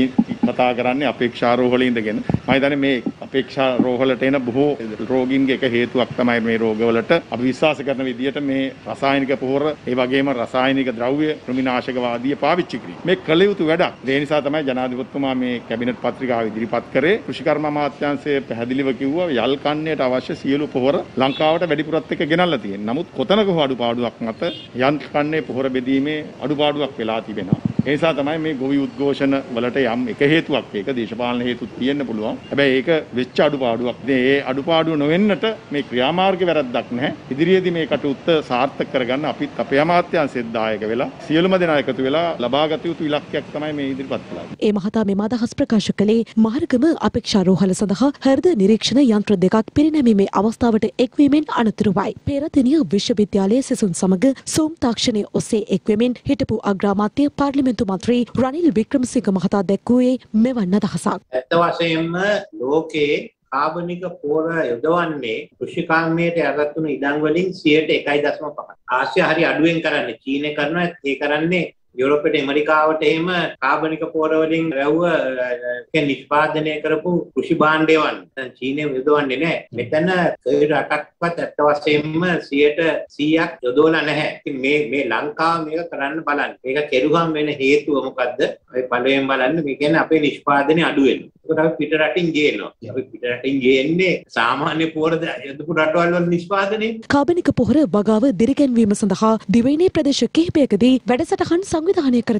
කතා කරන්නේ අපේක්ෂා රෝහල ඉඳගෙන මම හිතන්නේ මේ අපේක්ෂා රෝහලට එන බොහෝ රෝගීන්ගේ එක හේතුවක් තමයි මේ රෝගවලට අපි විශ්වාස කරන විදිහට මේ රසායනික පොහොර ඒ වගේම රසායනික ද්‍රව්‍ය කෘමිනාශක වාදී පාවිච්චි කිරීම. මේ කළ යුතු වැඩක්. ඒ නිසා තමයි ජනාධිපතිතුමා මේ කැබිනට් පත්‍රිකාව ඉදිරිපත් කරේ. කෘෂිකර්ම අමාත්‍යාංශය පැහැදිලිව කිව්වා යල් කන්නයට අවශ්‍ය සියලු පොහොර ලංකාවට වැඩිපුරත් එක්ක ගෙනල්ලා තියෙනවා. නමුත් කොතනක හෝ අඩුපාඩුවක් මත යල් කන්නේ පොහොර බෙදීමේ අඩුපාඩුවක් වෙලා තිබෙනවා. ඒ නිසා තමයි මේ ගොවි උද්ඝෝෂණ වලට යම් එක හේතුවක් ඒක දේශපාලන හේතුත් තියෙන්න පුළුවන්. හැබැයි ඒක වෙච්ච අඩුපාඩුවක්. මේ අඩුපාඩුව නොවෙන්නට මේ ක්‍රියාමාර්ග වැරද්දක් නැහැ. ඉදිරියේදී මේ කටයුත්ත සාර්ථක කරගන්න අපිත් අපේ අමාත්‍යාංශයෙන් දායක වෙලා සියලුම දෙනා එකතු වෙලා ලබාගත යුතු ඉලක්කයක් තමයි මේ ඉදිරිපත් කරන්නේ. ඒ මහතා මේ අදහස් ප්‍රකාශ කළේ මාර්ගම අපේක්ෂා රෝහල සඳහා හෘද නිරීක්ෂණ යන්ත්‍ර දෙකක් පිරිනැමීමේ අවස්ථාවට එක්වීමෙන් අනතුරුවයි. පෙරදිනිය විශ්වවිද්‍යාලයේ සිසුන් සමග සෝම් තාක්ෂණයේ ඔසේ එක්වීමෙන් හිටපු අග්‍රාමාත්‍ය පාර්ලිමේන්තු මන්ත්‍රී රනිල් වික්‍රමසිංහ මහතා දැක්වුවේ මෙවන් අදහසක්. ඇත්ත වශයෙන්ම ලෝකයේ කාබනික පොහොර යොදවන්නේ කෘෂිකාර්මයට යටත් වන ඉඩම් වලින් සියයට එකයි දශම පහක්. ආසියා හරි අඩුවෙන් කරන්නේ. චීනය කරනවා ඒ කරන්නේ යුරෝපයට ඇමරිකාවට එහෙම කාබනික පොහොර වලින් රැවුව නිෂ්පාදනය කරපු කෘෂි භාණ්ඩ වන්නේ චීනය යොදවන්නේ නැහැ. මෙතන ඒ රටක්වත් ඇත්ත වශයෙන්ම සියයට සීයක් යොදවලා නැහැ. ඉතින් මේ මේ ලංකාව මේක කරන්න බලන්න. මේක කෙරුවම් වෙන හේතුව මොකද්ද? අපි පළවෙන් බලන්න මේ කියන්නේ අපේ නිෂ්පාදනය අඩු වෙනවා. ඒකට අපි පිට රටින් ගේනවා. අපි පිට රටින් ගේන්නේ සාමාන්‍ය පොහොර යොදපු රටවල් වල නිෂ්පාදනය. කාබනික පොහොර වගාව දිරිගැන්වීම සඳහා දිවයිනේ ප්‍රදේශ කිහිපයකදී වැඩසටහන් संविधान कर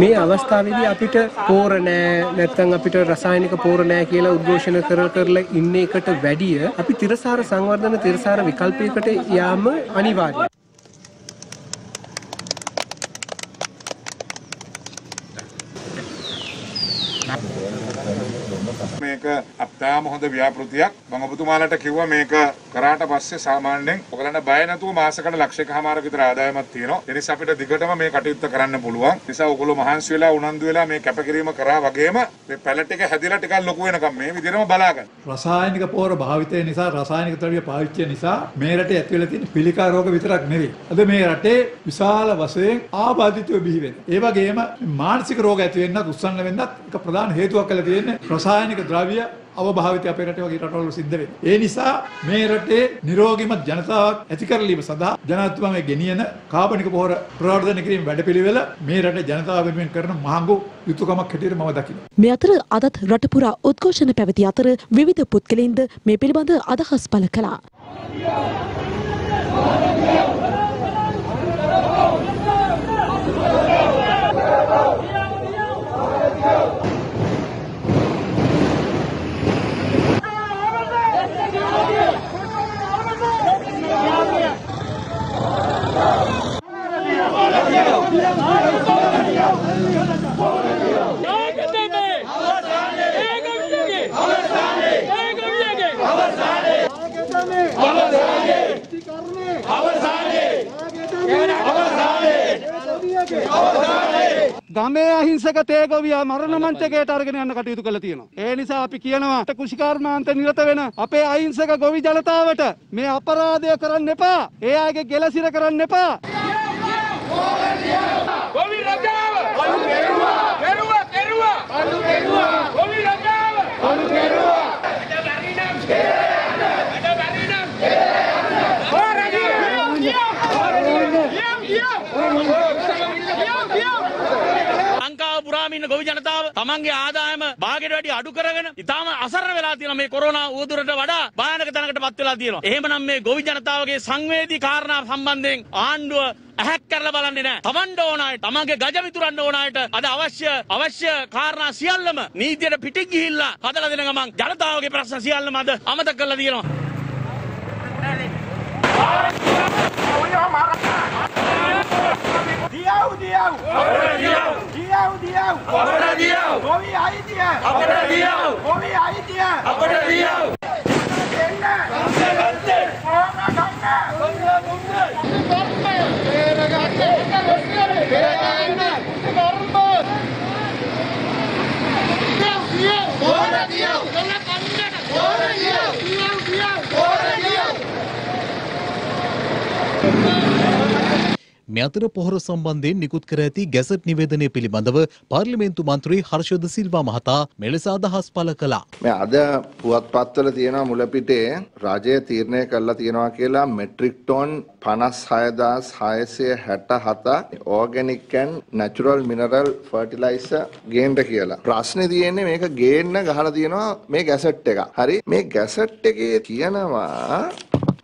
මේ අවස්ථාවේදී අපිට පොර නෑ නැත්නම් අපිට රසායනික පොර නෑ කියලා උද්ඝෝෂණ කර කරලා ඉන්න එකට වැඩිය අපි තිරසාර සංවර්ධන තිරසාර විකල්පයකට යාම අනිවාර්යයි. මේක අත්තාම හොඳ ව්‍යාපෘතියක්. මම ඔබතුමාලට කිව්වා මේක කරාට පස්සේ සාමාන්‍යයෙන් ඔයගලන්ට බය නැතුව මාසකට ලක්ෂයකමාරක විතර ආදායමක් තියෙනවා. ඒ නිසා අපිට දිගටම මේ කටයුත්ත කරන්න පුළුවන්. ඒ නිසා ඔයගොල්ලෝ මහන්සි වෙලා උනන්දු වෙලා මේ කැපකිරීම කරා වගේම මේ පැලට් එක හැදිලා ටිකක් ලොකු වෙනකම් මේ විදිහටම බලා ගන්න. රසායනික පොහොර භාවිතය නිසා රසායනික ද්‍රව්‍ය පාවිච්චිය නිසා මේ රටේ ඇති වෙලා තියෙන පිළිකා රෝග විතරක් නෙවෙයි. අද මේ රටේ විශාල වශයෙන් ආබාධිතව බිහි වෙනවා. ඒ වගේම මානසික රෝග ඇති වෙන්නත් උස්සන්න වෙන්නත් එක ප්‍රධාන හේතුවක් කියලා තියෙන්නේ රසායනික ද්‍රව්‍ය අවභාවිතය අපේ රටේ වගේ රටවල සිද්ධ වෙන්නේ. ඒ නිසා මේ රටේ නිරෝගීමත් ජනතාවක් ඇති කරලීම සඳහා ජනාධිපතිතුමා මේ ගෙනියන කාබනික පොහොර ප්‍රවර්ධනය කිරීම වැඩපිළිවෙල මේ රටේ ජනතාව වෙනුවෙන් කරන මහඟු යුතුකමක් හැටියට මම දකිනවා. මේ අතර අදත් රට පුරා උද්ඝෝෂණ පැවති අතර විවිධ පුද්ගලයින්ද මේ පිළිබඳ අදහස් පළ කළා. ගමේ අහිංසක තේගොවියා මරණ මංචකයට අරගෙන යන කටයුතු කළා තියෙනවා. ඒ නිසා අපි කියනවා කෘෂිකාර්මාන්ත නිරත වෙන අපේ අහිංසක ගොවි ජනතාවට මේ අපරාධය කරන්න එපා. ඒ අයගේ ගෙලසිර කරන්න එපා. ගොවි රජාව අලු කෙරුවා. කෙරුවා කෙරුවා. අලු කෙරුවා. ගොවි ලංකාව ගොවි ජනතාව තමන්ගේ ආදායම භාගයට වැඩි අඩු කරගෙන ඉතාම අසරණ වෙලා තියෙන මේ කොරෝනා උදුරට වඩා භයානක තැනකටපත් වෙලා තියෙනවා. එහෙමනම් මේ ගොවි ජනතාවගේ සංවේදී කාරණා සම්බන්ධයෙන් ආණ්ඩුව ඇහැක් කරලා බලන්නේ නැහැ. තමන්ට ඕන අයට, තමන්ගේ ගජ මිතුරන්ට ඕන අයට අද අවශ්‍ය අවශ්‍ය කාරණා සියල්ලම නීතියට පිටින් ගිහිල්ලා හදලා දෙන ගමන් ජනතාවගේ ප්‍රශ්න සියල්ලම අද අමතක කරලා තියෙනවා. අපට දියව ගොවි අයිතිය අපට දියව ගොවි අයිතිය අපට දියව එන්න සම්බන්ධ ඕන ගන්න ගොන්න ගොන්න කොම්පේ පෙරගත්තේ පෙරගත්තේ පෙරගන්න ධර්ම දියව ඕන දියව ගොන්න කන්නට ඕන දියව දියව දියව ඕන දියව म्यातर पोहर संबंधी निकुत करती गैसेट निवेदने पिलिबंधव पार्लिमेंटु मंत्री हर्षद सिल्वा महता मेलसाद हस्पाल कला मैं आधा पुवत्पात्तल තියෙනවා මුලපිටේ රාජය තීරණය කළා තියෙනවා කියලා මෙට්‍රික් ටොන් පනස් හය හදාස් හයසිය හැට හත organic and natural mineral fertiliser ගේන්න කියලා ප්‍රශ්නේ තියෙන්නේ මේක ගේන්න ගහලා තියෙනවා මේ ගැසට් එක. හරි මේ ගැසට් එකේ තියෙනවා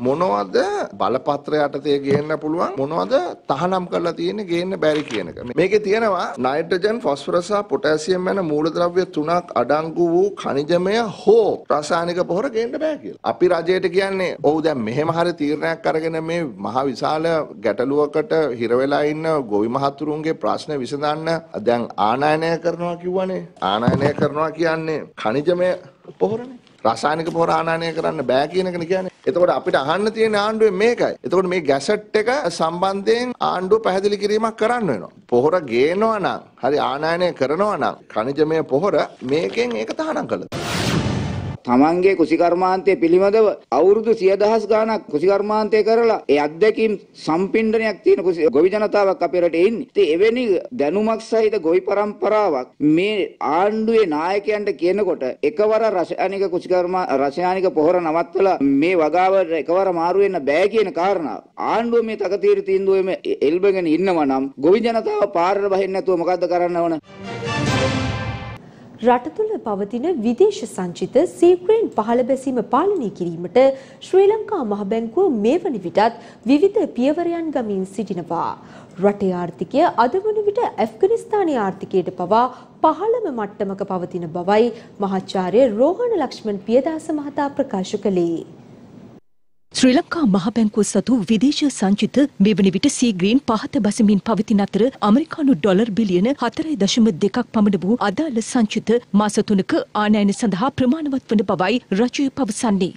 මොනවද බලපත්‍රය යටතේ ගේන්න පුළුවන් මොනවද තහනම් කරලා තියෙන්නේ ගේන්න බැරි කියන එක. මේකේ තියෙනවා නයිට්‍රජන් ෆොස්ෆරස් සහ පොටෑසියම් යන මූලද්‍රව්‍ය තුනක් අඩංගු වූ ඛනිජමය හෝ රසායනික පොහොර ගේන්න බෑ කියලා. අපි රජයට කියන්නේ ඔව් දැන් මෙහෙම හරිය තීරණයක් අරගෙන මේ මහ විශාල ගැටලුවකට හිර වෙලා ඉන්න ගොවි මහතුරුන්ගේ ප්‍රශ්න විසඳන්න දැන් ආනයනය කරනවා කිව්වනේ. ආනයනය කරනවා කියන්නේ ඛනිජමය පොහොරනේ. රසායනික පොහොර ආනයනය කරන්න බෑ කියන එකනේ කියන්නේ. එතකොට අපිට අහන්න තියෙන ආණ්ඩුවේ මේකයි. එතකොට මේ ගැසට් එක සම්බන්ධයෙන් ආණ්ඩුව පැහැදිලි කිරීමක් කරන්න වෙනවා. පොහොර ගේනවා නම්, හරි ආනයනය කරනවා නම්, ඛනිජමය පොහොර මේකෙන් ඒක තහනම් කළා. තමන්ගේ කුසිකර්මාන්තය පිළිබඳව අවුරුදු සියදහස් ගාණක් කුසිකර්මාන්තය කරලා ඒ අත්දැකීම් සම්පින්ඩනයක් තියෙන කුසි ගොවි ජනතාවක් අපේ රටේ ඉන්නේ. ඉතින් එවැනි දැනුමක් සහිත ගොවි પરම්පරාවක් මේ ආණ්ඩුවේ නායකයන්ට කියනකොට එකවර රසායනික කුසිකර්ම රසායනික පොහොර නවත්තලා මේ වගාව එකවර මාරු වෙන්න බෑ කියන කාරණාව. ආණ්ඩුව මේ තකතිර තීන්දුවෙම එල්බගෙන ඉන්නවා නම් ගොවි ජනතාව පාරට බහින්න නැතුව මොකද්ද කරන්න ඕන? රට තුළ පවතින විදේශ සංචිත සීක්‍රෙන් පහළ බැසීම පාලනය කිරීමට ශ්‍රී ලංකා මහ බැංකුව මේ වන විටත් විවිධ පියවරයන් ගමින් සිටිනවා. රටේ ආර්ථිකය අද වන විට ඇෆ්ගනිස්තානයේ ආර්ථිකයට පවා පහළම මට්ටමක පවතින බවයි මහාචාර්ය රෝහණ ලක්ෂ්මන් පියදාස මහතා ප්‍රකාශ කළේ. ශ්‍රී ලංකා මහ බැංකුව සතු විදේශ සංචිත මේ වන විට සීග්‍රීන් පහත බසමින් පවතින අතර අමරිකානු ඩොලර් බිලියන හතර දශම දෙකක් පමණ වූ අදාළ සංචිත මාස තුනක ආනයන සඳහා ප්‍රමාණවත් වන බවයි රජය පවසන්නේ.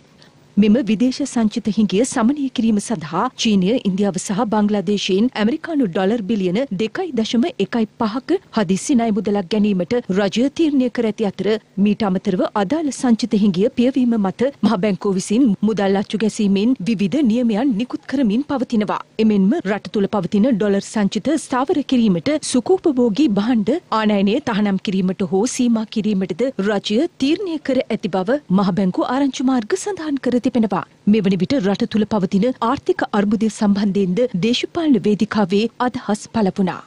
මෙම විදේශ සංචිත හිඟිය සමනය කිරීම සඳහා චීනය, ඉන්දියාව සහ බංග්ලාදේශයෙන් ඇමරිකානු ඩොලර් බිලියන දෙකයි දශම එකයි පහක හදිසි ණය මුදලක් ගැනීමට රජය තීරණය කර ඇති අතර මීට අමතරව අදාළ සංචිත හිඟිය පියවීම මත මහ බැංකුව විසින් මුදල් අච්චු ගැසීමෙන් විවිධ නියමයන් නිකුත් කරමින් පවතිනවා. එමෙන්ම රට තුළ පවතින ඩොලර් සංචිත ස්ථාවර කිරීමට සුඛෝපභෝගී භාණ්ඩ ආනයනය තහනම් කිරීමට හෝ සීමා කිරීමටද රජය තීරණය කර ඇති බව මහ බැංකුව ආරංචි මාර්ග සඳහන් කර තිබෙනවා. මෙවැනි විට රට තුළ පවතින ආර්ථික අර්බුදය සම්බන්ධයෙන්ද දේශපාලන වේදිකාවේ අදහස් පළ වුණා.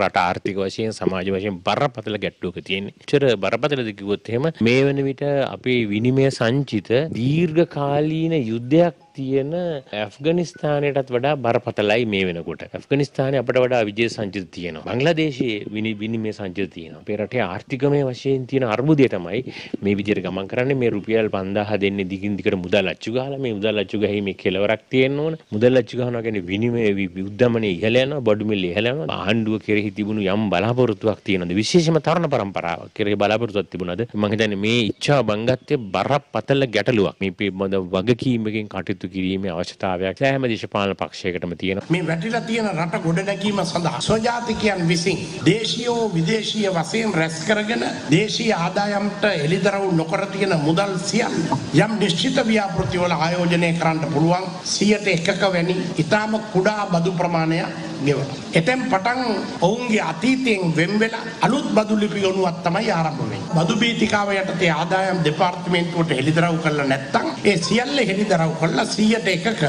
රට ආර්ථික වශයෙන් සමාජ වශයෙන් බරපතල ගැටලුවක තියෙන්නේ. ඒතර බරපතලද කිව්වොත් එහෙම මේ වෙන විට අපේ විනිමය සංචිත දීර්ඝකාලීන යුද්ධයක් තියෙන ඇෆ්ගනිස්තානයටත් වඩා බරපතලයි මේ වෙනකොට. ඇෆ්ගනිස්තානයේ අපට වඩා විදේශ සංචිත තියෙනවා. බංග්ලාදේශයේ විනිමය සංචිත තියෙනවා. අපේ රටේ ආර්ථිකමය වශයෙන් තියෙන අර්බුදය තමයි මේ විදිහට ගමන් කරන්නේ. මේ රුපියල් පන්දාහ දෙන්නේ දිගින් දිගට මුදල් අච්චු ගහලා. මේ මුදල් අච්චු ගහීමේ කෙලවරක් තියෙන්න ඕන. මුදල් අච්චු ගහනවා කියන්නේ විනිමය යුද්ධමනේ ඉහළ යනවා, බඩු මිල ඉහළ යනවා. ආණ්ඩුව කෙරෙහි තිබුණු යම් බලාපොරොත්තුවක් තියෙනවද? විශේෂම තරුණ පරම්පරාවක් කෙරෙහි බලාපොරොත්තුවක් තිබුණාද? මම හිතන්නේ මේ ඉච්ඡා බංගත්තේ බරපතල ගැටලුවක්. මේ වගකීමකින් කටයුතු කිරීමේ අවශ්‍යතාවයක් සෑම දේශපාලන පක්ෂයකටම තියෙනවා. මේ වැටිලා තියෙන රට ගොඩනැගීම සඳහා ස්වජාතිකයන් විසින් දේශීයෝ විදේශීය වශයෙන් රැස් කරගෙන දේශීය ආදායම්ට එළිදරව් නොකර තියෙන මුදල් සියල්ල යම් නිශ්චිත ව්‍යාපෘතිවල ආයෝජනය කරන්න පුළුවන්. සියයට එකක වැනි ඉතාම කුඩා බදු ප්‍රමාණයක් ගෙවනවා. එතෙන් පටන් ඔවුන්ගේ අතීතයෙන් වෙන් වෙලා අලුත් බදු ලිපි ගොනුවක් තමයි ආරම්භ වෙන්නේ. බදු බීතිකාව යටතේ ආදායම් දෙපාර්තමේන්තුවට හෙළිදරව් කළා නැත්නම් ඒ සියල්ල හෙළිදරව් කළා සියයට එකක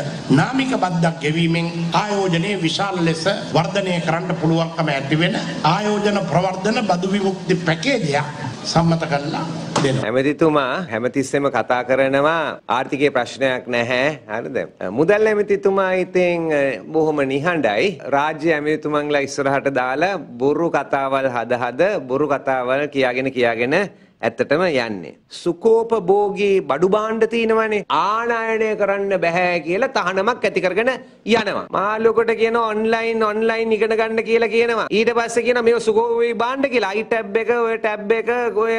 නාමික බද්දක් ගෙවීමෙන් ආයෝජනයේ විශාල ලෙස වර්ධනය කරන්න පුළුවන්කම ඇති වෙන ආයෝජන ප්‍රවර්ධන බදු විමුක්ති පැකේජයක් සම්මත කළා. ඇමතිතුමා හැමතිස්සෙම කතා කරනවා ආර්ථිකයේ ප්‍රශ්නයක් නැහැ හරිද? මුදල් ඇමතිතුමා ඉතින් බොහොම නිහඬයි. රාජ්‍ය ඇමතිතුමන්ලා ඉස්සරහට දාලා බොරු කතාවල් හද හද බොරු කතාවල් කියාගෙන කියාගෙන ඇත්තටම යන්නේ. සුකෝපභෝගී බඩු භාණ්ඩ තියෙනවනේ ආනායනය කරන්න බෑ කියලා තහනමක් ඇති කරගෙන යනවා. මාළුවෙකුට කියනවා ඔන්ලයින් ඔන්ලයින් ඉගෙන ගන්න කියලා කියනවා. ඊට පස්සේ කියනවා මේක සුකෝපභෝගී භාණ්ඩ කියලා. අයි ටැබ් එක ඔය ටැබ් එක ඔය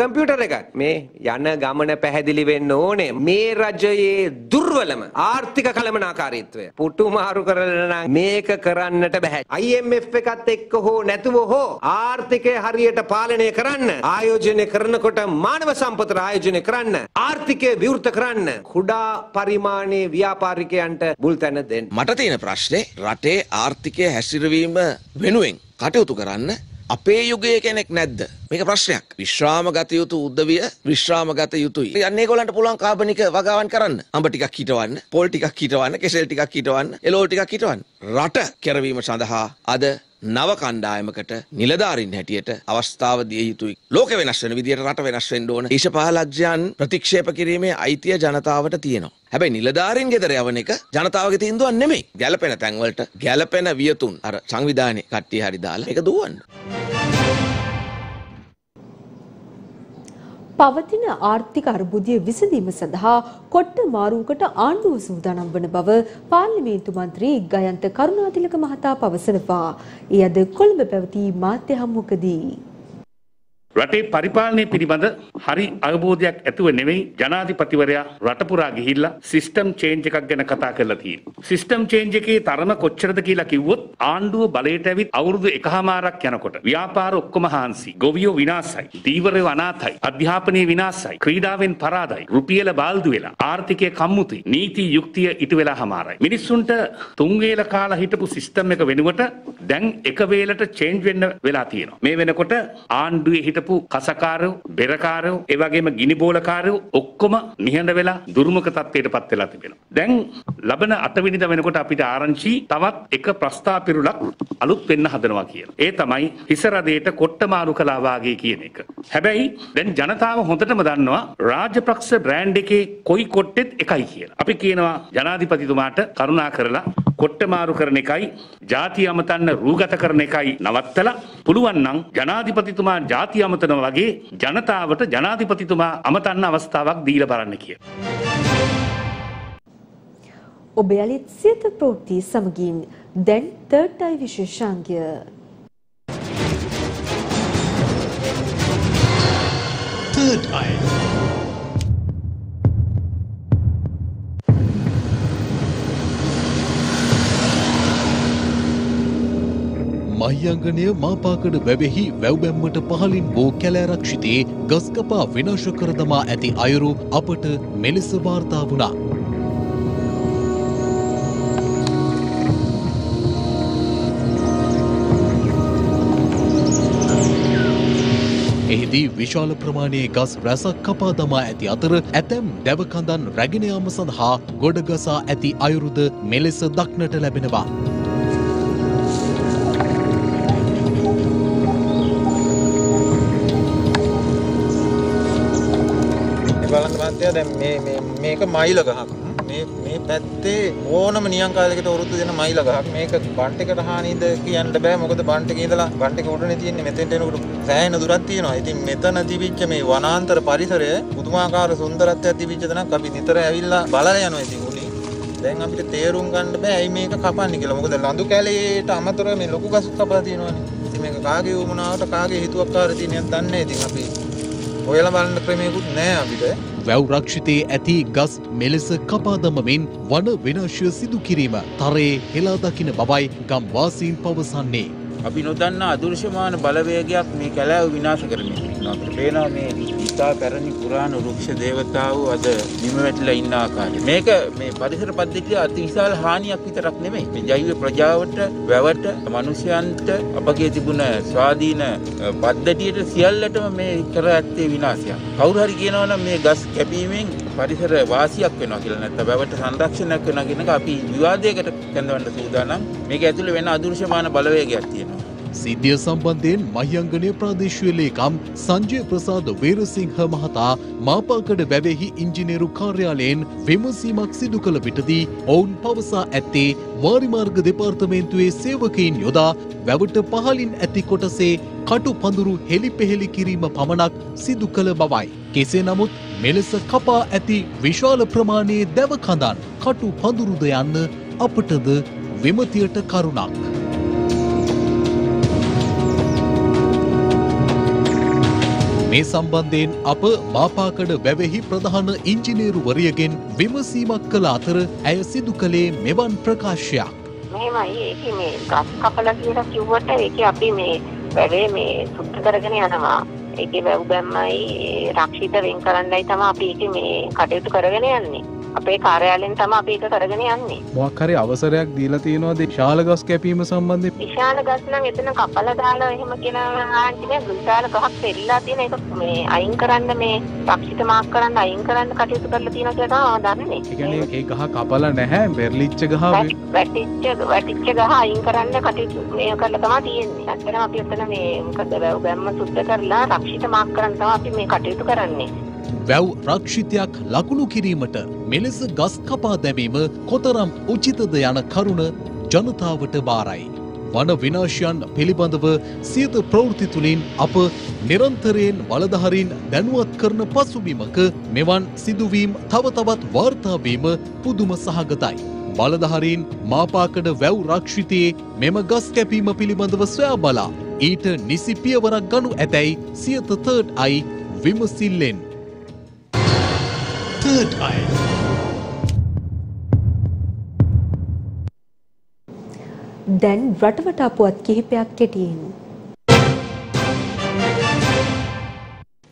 කම්පියුටර් එකක්. මේ යන ගමන පැහැදිලි වෙන්න ඕනේ. මේ රජයේ දුර්වලම ආර්ථික කළමනාකාරීත්වය පුටුමාරු කරලා මේක කරන්නට බෑ. I M F එකත් එක්ක හෝ නැතුව හෝ ආර්ථිකය හරියට පාලනය කරන්න ආයෝජනය කරනකොට මානව සම්පත ආයෝජනය කරන්න ආර්ථිකය විවෘත කරන්න කුඩා පරිමාණයේ ව්‍යාපාරිකයන්ට බුල්තැන දෙන්න. මට තියෙන ප්‍රශ්නේ රටේ ආර්ථිකය හැසිරවීම වෙනුවෙන් කටයුතු කරන්න අපේ යුගයේ කෙනෙක් නැද්ද? මේක ප්‍රශ්නයක්. විශ්‍රාම ගත යුතු උද්දවිය විශ්‍රාම ගත යුතුයි. යන්නේ ඒගොල්ලන්ට පුළුවන් කාබනික වගාවන් කරන්න. අඹ ටිකක් හිටවන්න, පොල් ටිකක් හිටවන්න, කෙසෙල් ටිකක් හිටවන්න, එළවලු ටිකක් හිටවන්න. රට කෙරවීම සඳහා අද නව කණ්ඩායමකට නිලධාරීන් හැටියට අවස්ථාව දිය යුතුයි. ලෝක වෙනස් වෙන විදියට රට වෙනස් වෙන්න ඕන. දේශපාලඥයන් ප්‍රතික්ෂේප කිරීමේ අයිතිය ජනතාවට තියෙනවා. හැබැයි නිලධාරීන් ගෙදර යවන එක ජනතාවගේ තීන්දුවක් නෙමෙයි. ගැළපෙන තැන් වලට ගැළපෙන වියතුන් අර සංවිධානයේ කට්ටිය හරි දාලා ඒක දුවන්න. පවතින ආර්ථික අර්බුදය විසඳීම සඳහා කොට්ටමාරුවකට ආණ්ඩුව සූදානම් වන බව පාර්ලිමේන්තු මන්ත්‍රී ගයන්ත කරුණාතිලක මහතා පවසනවා. ඒ අද කොළඹ පැවති මාධ්‍ය හමුවකදී රටේ පරිපාලනය පිළිබඳ හරි අවබෝධයක් ඇතුව නෙවෙයි ජනාධිපතිවරයා රට පුරා ගිහිල්ලා සිස්ටම් චේන්ජ් එකක් ගැන කතා කරලා තියෙනවා. සිස්ටම් චේන්ජ් එකේ තරම කොච්චරද කියලා කිව්වොත් ආණ්ඩුව බලයට ඇවිත් අවුරුදු එකහමාරක් යනකොට ව්‍යාපාර ඔක්කොම හාන්සි, ගොවියෝ විනාශයි, දීවරයෝ අනාතයි, අධ්‍යාපනය විනාශයි, ක්‍රීඩාවෙන් පරාදයි, රුපියල බාල්දු වෙලා, ආර්ථිකය කම්මුතුයි, නීති යුක්තිය ඉටු වෙලා හමාරයි. මිනිස්සුන්ට තුන් වේල කාලා හිටපු සිස්ටම් එක වෙනුවට දැන් එක වේලට චේන්ජ් වෙන්න වෙලා තියෙනවා. මේ වෙනකොට ආණ්ඩුවේ හිට කසකාරයෝ බෙරකාරයෝ ඒ වගේම ගිනිබෝලකාරයෝ ඔක්කොම නිහඬ වෙලා දුර්මුඛ තත්ත්වයට පත් වෙලා තිබෙනවා. දැන් ලබන අටවෙනිදා වෙනකොට අපිට ආරංචි තවත් එක ප්‍රස්තාපිරුලක් අලුත් වෙන්න හදනවා කියලා. ඒ තමයි හිස රදේට කොට්ටමාරු කළා වාගේ කියන එක. හැබැයි දැන් ජනතාව හොඳටම දන්නවා රාජපක්ෂ බ්‍රෑන්ඩ් එකේ කොයි කොට්ටෙත් එකයි කියලා. අපි කියනවා ජනාධිපතිතුමාට කරුණා කරලා කොට්ටමාරු කරන එකයි ජාතිය අමතන්න රූගත කරන එකයි නවත්තලා පුළුවන් නම් ජනාධිපතිතුමා ජාතිය අමතන වගේ ජනතාවට ජනාධිපතිතුමා අමතන්න අවස්ථාවක් දීලා බලන්න කියලා. ඔබ යලිත් සිත ප්‍රවෘත්ති සමගින් දැන් තර්ඩ් ටයි විශේෂාංගය. තර්ඩ් ටයි මහියංගනය මාපාකඩ වැවෙහි වැව්බැම්මට පහලින් වූ කැලෑරක්ෂිතේ ගස් කපා විනාශ කර දමා ඇති අයුරු අපට මෙලෙස වාර්තා වුණා. එහිදී විශාල ප්‍රමාණයේ ගස් රැසක් කපා දමා ඇති අතර ඇතැම් දැව කඳන් රැගෙන යාම සඳහා ගොඩගසා ඇති අයුරුද මෙලෙස දක්නට ලැබෙනවා. මේක මයිල ගහක්. මේ පැත්තේ ඕනම නියංකායකට වරුද්ද දෙන මයිල ගහක්. මේක බන්ටෙකට හානිද කියන්න බෑ. මොකද බන්ටෙක ඉඳලා බන්ටෙක උඩනේ තියෙන්නේ. මෙතෙන්ට එනකොට සෑහෙන දුරක් තියෙනවා. ඉතින් මෙතන තිබිච්ච මේ වනාන්තර පරිසරය පුදුමාකාර සුන්දරත්වයක් තිබිච්ච තැනක් අපි නිතර ඇවිල්ලා බලලා යනවා. ඉතින් උනේ දැන් අපිට තේරුම් ගන්න බෑ ඇයි මේක කපන්නේ කියලා. මොකද ලඳු කැලේට අමතරව මේ ලොකු ගස් කපලා තියෙනවානේ. ඉතින් මේක කාගේ වුණාට කාගේ හේතුවක්කාර තියෙනවද දන්නේ නැහැ. ඉතින් අපි ඔයලා බලන්න ක්‍රමයකුත් නැහැ අපිට. වැව් රක්ෂිතේ ඇති ගස් මෙලෙස කපා දමමින් වන විනාශය සිදු කිරීම තරයේ හෙලා දකින බවයි ගම්වාසීන් පවසන්නේ. अभी नोदन अदृश्यमान बलवेगा मे कला विनाश करना मे गीता करणी पुराण वृक्ष देवताओं अद निम्न इन्ना आकार मेक मे परिसर पद्धति अति विशाल हानिया रखने में जैव प्रजावट व्यवट मनुष्यांत अपगे तिबुन स्वाधीन पद्धति सियल्लट मे कर विनाशया कौर हर गेनवन मे गस कैपीमें परिसर वासियक वेना किलन व्यवट संरक्षण करना किनक अभी विवादे कंदवंड सूदाना मेक ऐतुल वेना अदृश्यमान बलवेगा තියෙනවා. සිද්ධිය සම්බන්ධයෙන් මහියංගනයේ ප්‍රාදේශීය ලේකම් සංජය ප්‍රසාද වේරසිංහ මහතා මාපාකඩ වැවේහි ඉංජිනේරු කාර්යාලයෙන් විමසීමක් සිදු කළ විටදී ඔවුන් පවසා ඇත්තේ වාරිමාර්ග දෙපාර්තමේන්තුවේ සේවකයින් යොදා වැවට පහලින් ඇති කොටසේ කටු පඳුරු හෙලිපෙහෙලි කිරීම පමණක් සිදු කළ බවයි. කෙසේ නමුත් මෙලෙස කපා ඇති විශාල ප්‍රමාණයේ දැව කඳන් කටු පඳුරුද යන්න අපටද විමතියට කරුණක්. මේ සම්බන්ධයෙන් අප මාපාකඩ වැවෙහි ප්‍රධාන ඉංජිනේරුවරියගෙන් විමසීමක් කළ අතර ඇය සිදු කළේ මෙවන් ප්‍රකාශයක්. මේවයි ඒකේ මේ ගස් කපලා කියලා කිව්වට ඒකේ අපි මේ වැවේ මේ සුද්ධ කරගෙන යනවා. ඒකේ වැව් ගැම්මයි රක්ෂිත වෙන් කරන්නයි තමයි අපි ඒකේ මේ කටයුතු කරගෙන යන්නේ. අපේ කාර්යාලයෙන් තමයි අපි ඒක කරගෙන යන්නේ. මොකක් හරි අවසරයක් දීලා තියෙනවද විශාල ගස් කැපීම සම්බන්ධයෙන්? විශාල ගස් නම් එතන කපලා දාලා එහෙම කියන ආන්ටි මේ විශාල ගහක් පෙරිලා තියෙන ඒක මේ අයින් කරන්න මේ රක්ෂිත මාක් කරන්න අයින් කරන්න කටයුතු කරලා තියෙනවා කියලා තමයි දන්නේ. ඒ කියන්නේ ඒ ගහ කපලා නැහැ පෙරලිච්ච ගහ වැටිච්ච වැටිච්ච ගහ අයින් කරන්න කටයුතු මේ කරලා තමයි තියෙන්නේ. ඇත්තටම අපි ඔතන මේ මොකද වැව් ගැම්ම සුද්ධ කරලා රක්ෂිත මාක් කරන්න තමයි අපි මේ කටයුතු කරන්නේ. වැව් රක්ෂිතයක් ලකුණු කිරීමට මෙලෙස ගස් කපා දැමීම කොතරම් උචිතද යන කරුණ ජනතාවට බාරයි. වන විනාශයන් පිළිබඳව සියත ප්‍රවෘත්ති තුලින් අප නිරන්තරයෙන් වලදහරින් දැනුවත් කරන පසුබිමක මෙවන් සිදුවීම් තව තවත් වාර්තා වීම පුදුම සහගතයි. වලදහරින් මාපාකඩ වැව් රක්ෂිතයේ මෙම ගස් කැපීම පිළිබඳව සොයා බලා ඊට නිසි පියවරක් ගනු ඇතැයි සියත තර්ඩ් අය විමසිල්ලෙන්. දැන් රටවට අපුවත් කිහිපයක් කෙටියෙන්.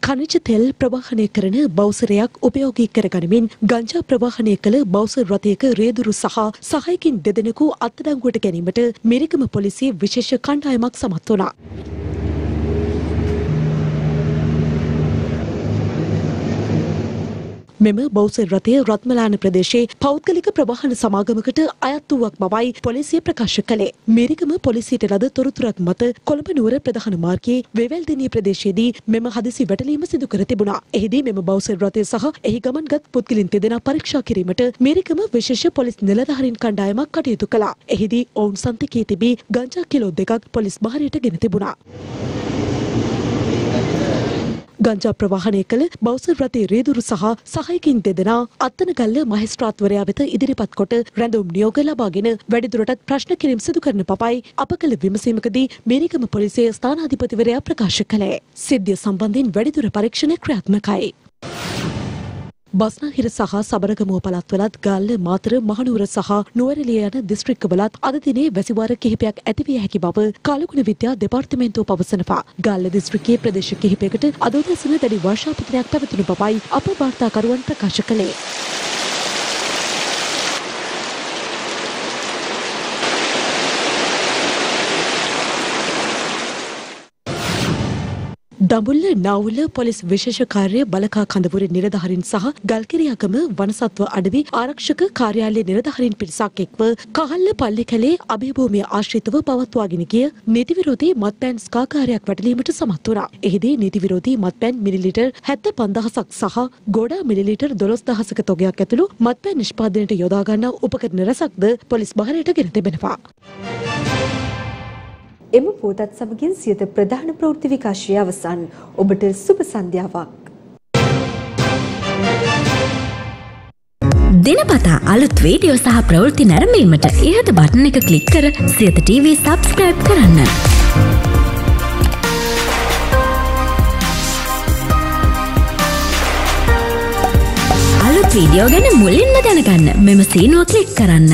කනිජ තෙල් ප්‍රවාහනය කරන බවුසරයක් උපයෝගී කරගනිමින් ගංජා ප්‍රවාහනය කළ බවුසර් රථයක රියදුරු සහ සහායකින් දෙදෙනෙකු අත්අඩංගුවට ගැනීමට මිරිකම පොලිසිය විශේෂ කණ්ඩායමක් සමත් වුණා. මෙම බවුසර් රථය රත්මලාන ප්‍රදේශයේ පෞද්ගලික ප්‍රවාහන සමාගමකට අයත් වූවක් බවයි පොලිසිය ප්‍රකාශ කළේ. මිරිකම පොලිසියට ලද තොරතුරක් මත කොළඹ නුවර ප්‍රධාන මාර්ගයේ වේවැල්දෙණිය ප්‍රදේශයේදී මෙම හදිසි වැටලීම සිදු කර තිබුණා. එහිදී මෙම බවුසර් රථය සහ එහි ගමන්ගත් පුද්ගලින් දෙදෙනා පරීක්ෂා කිරීමට මිරිකම විශේෂ පොලිස් නිලධාරීන් කණ්ඩායමක් කටයුතු කළා. එහිදී ඔවුන් සන්තකයේ තිබී ගංජා කිලෝ දෙකක් පොලිස් භාරයට ගෙන තිබුණා. ගංජා ප්‍රවාහනය කළ බවුසර් රථයේ රියදුරු සහ සහායකින් දෙදෙනා අත්තනගල්ල මහේස්ත්‍රාත්වරයා වෙත ඉදිරිපත් කොට රැඳවුම් නියෝග ලබාගෙන වැඩිදුරටත් ප්‍රශ්න කිරීම සිදු කරන පපයි අප කළ විමසීමකදී මිරිකම පොලිසිය ස්ථානාධිපතිවරයා ප්‍රකාශ කළේ. සිද්ධිය සම්බන්ධයෙන් වැඩිදුර පරීක්ෂණ ක්‍රියාත්මකයි. බස්නාහිර සහ සබරගමුව පළාත්වලත් ගල්ල මාතර මහනුවර සහ නුවරඑළිය යන දිස්ත්‍රික්කවලත් අද දිනේ වැසිවාර කිහිපයක් ඇතිවිය හැකි බව කාලගුණ විද්‍යා දෙපාර්තමේන්තුව පවසනවා. ගල්ල දිස්ත්‍රික්කයේ ප්‍රදේශ කිහිපයකට අද උදෑසන දැඩි වර්ෂාපතනයක් පැවතුණු බවයි අප වාර්තාකරුවන් ප්‍රකාශ කළේ. දඹුල්ල නාවුල පොලිස් විශේෂ කාර්ය බලකා කඳවුරේ නිලධාරීන් සහ ගල්කිරියගම වනසත්ව අඩවි ආරක්ෂක කාර්යාලයේ නිලධාරීන් පිරිසක් එක්ව කහල්ල පල්ලිකලේ අභිභූමිය ආශ්‍රිතව පවත්වාගෙන ගිය නීති විරෝධී මත්පැන් ස්කාකාරයක් වැටලීමට සමත් වුණා. එහිදී නීති විරෝධී මත්පැන් මිලිලිටර් හැත්තෑ පන්දාහසක් සහ ගොඩා මිලිලිටර් දොළොස් දහසක තොගයක් ඇතුළු මත්පැන් නිෂ්පාදනයට යොදා ගන්නා උපකරණ රැසක්ද පොලිස් භාරයට ගෙන තිබෙනවා. එම පොතත් සමගින් සියත ප්‍රධාන ප්‍රවෘත්ති විකාශය අවසන්. ඔබට සුබ සන්ධ්‍යාවක්. දිනපතා අලුත් වීඩියෝ සහ ප්‍රවෘත්ති නැරඹීමට ඉහත බටන් එක ක්ලික් කර සියත ටීවී subscribe කරන්න. අලුත් වීඩියෝ ගැන මුලින්ම දැනගන්න මෙම සීනුව ක්ලික් කරන්න.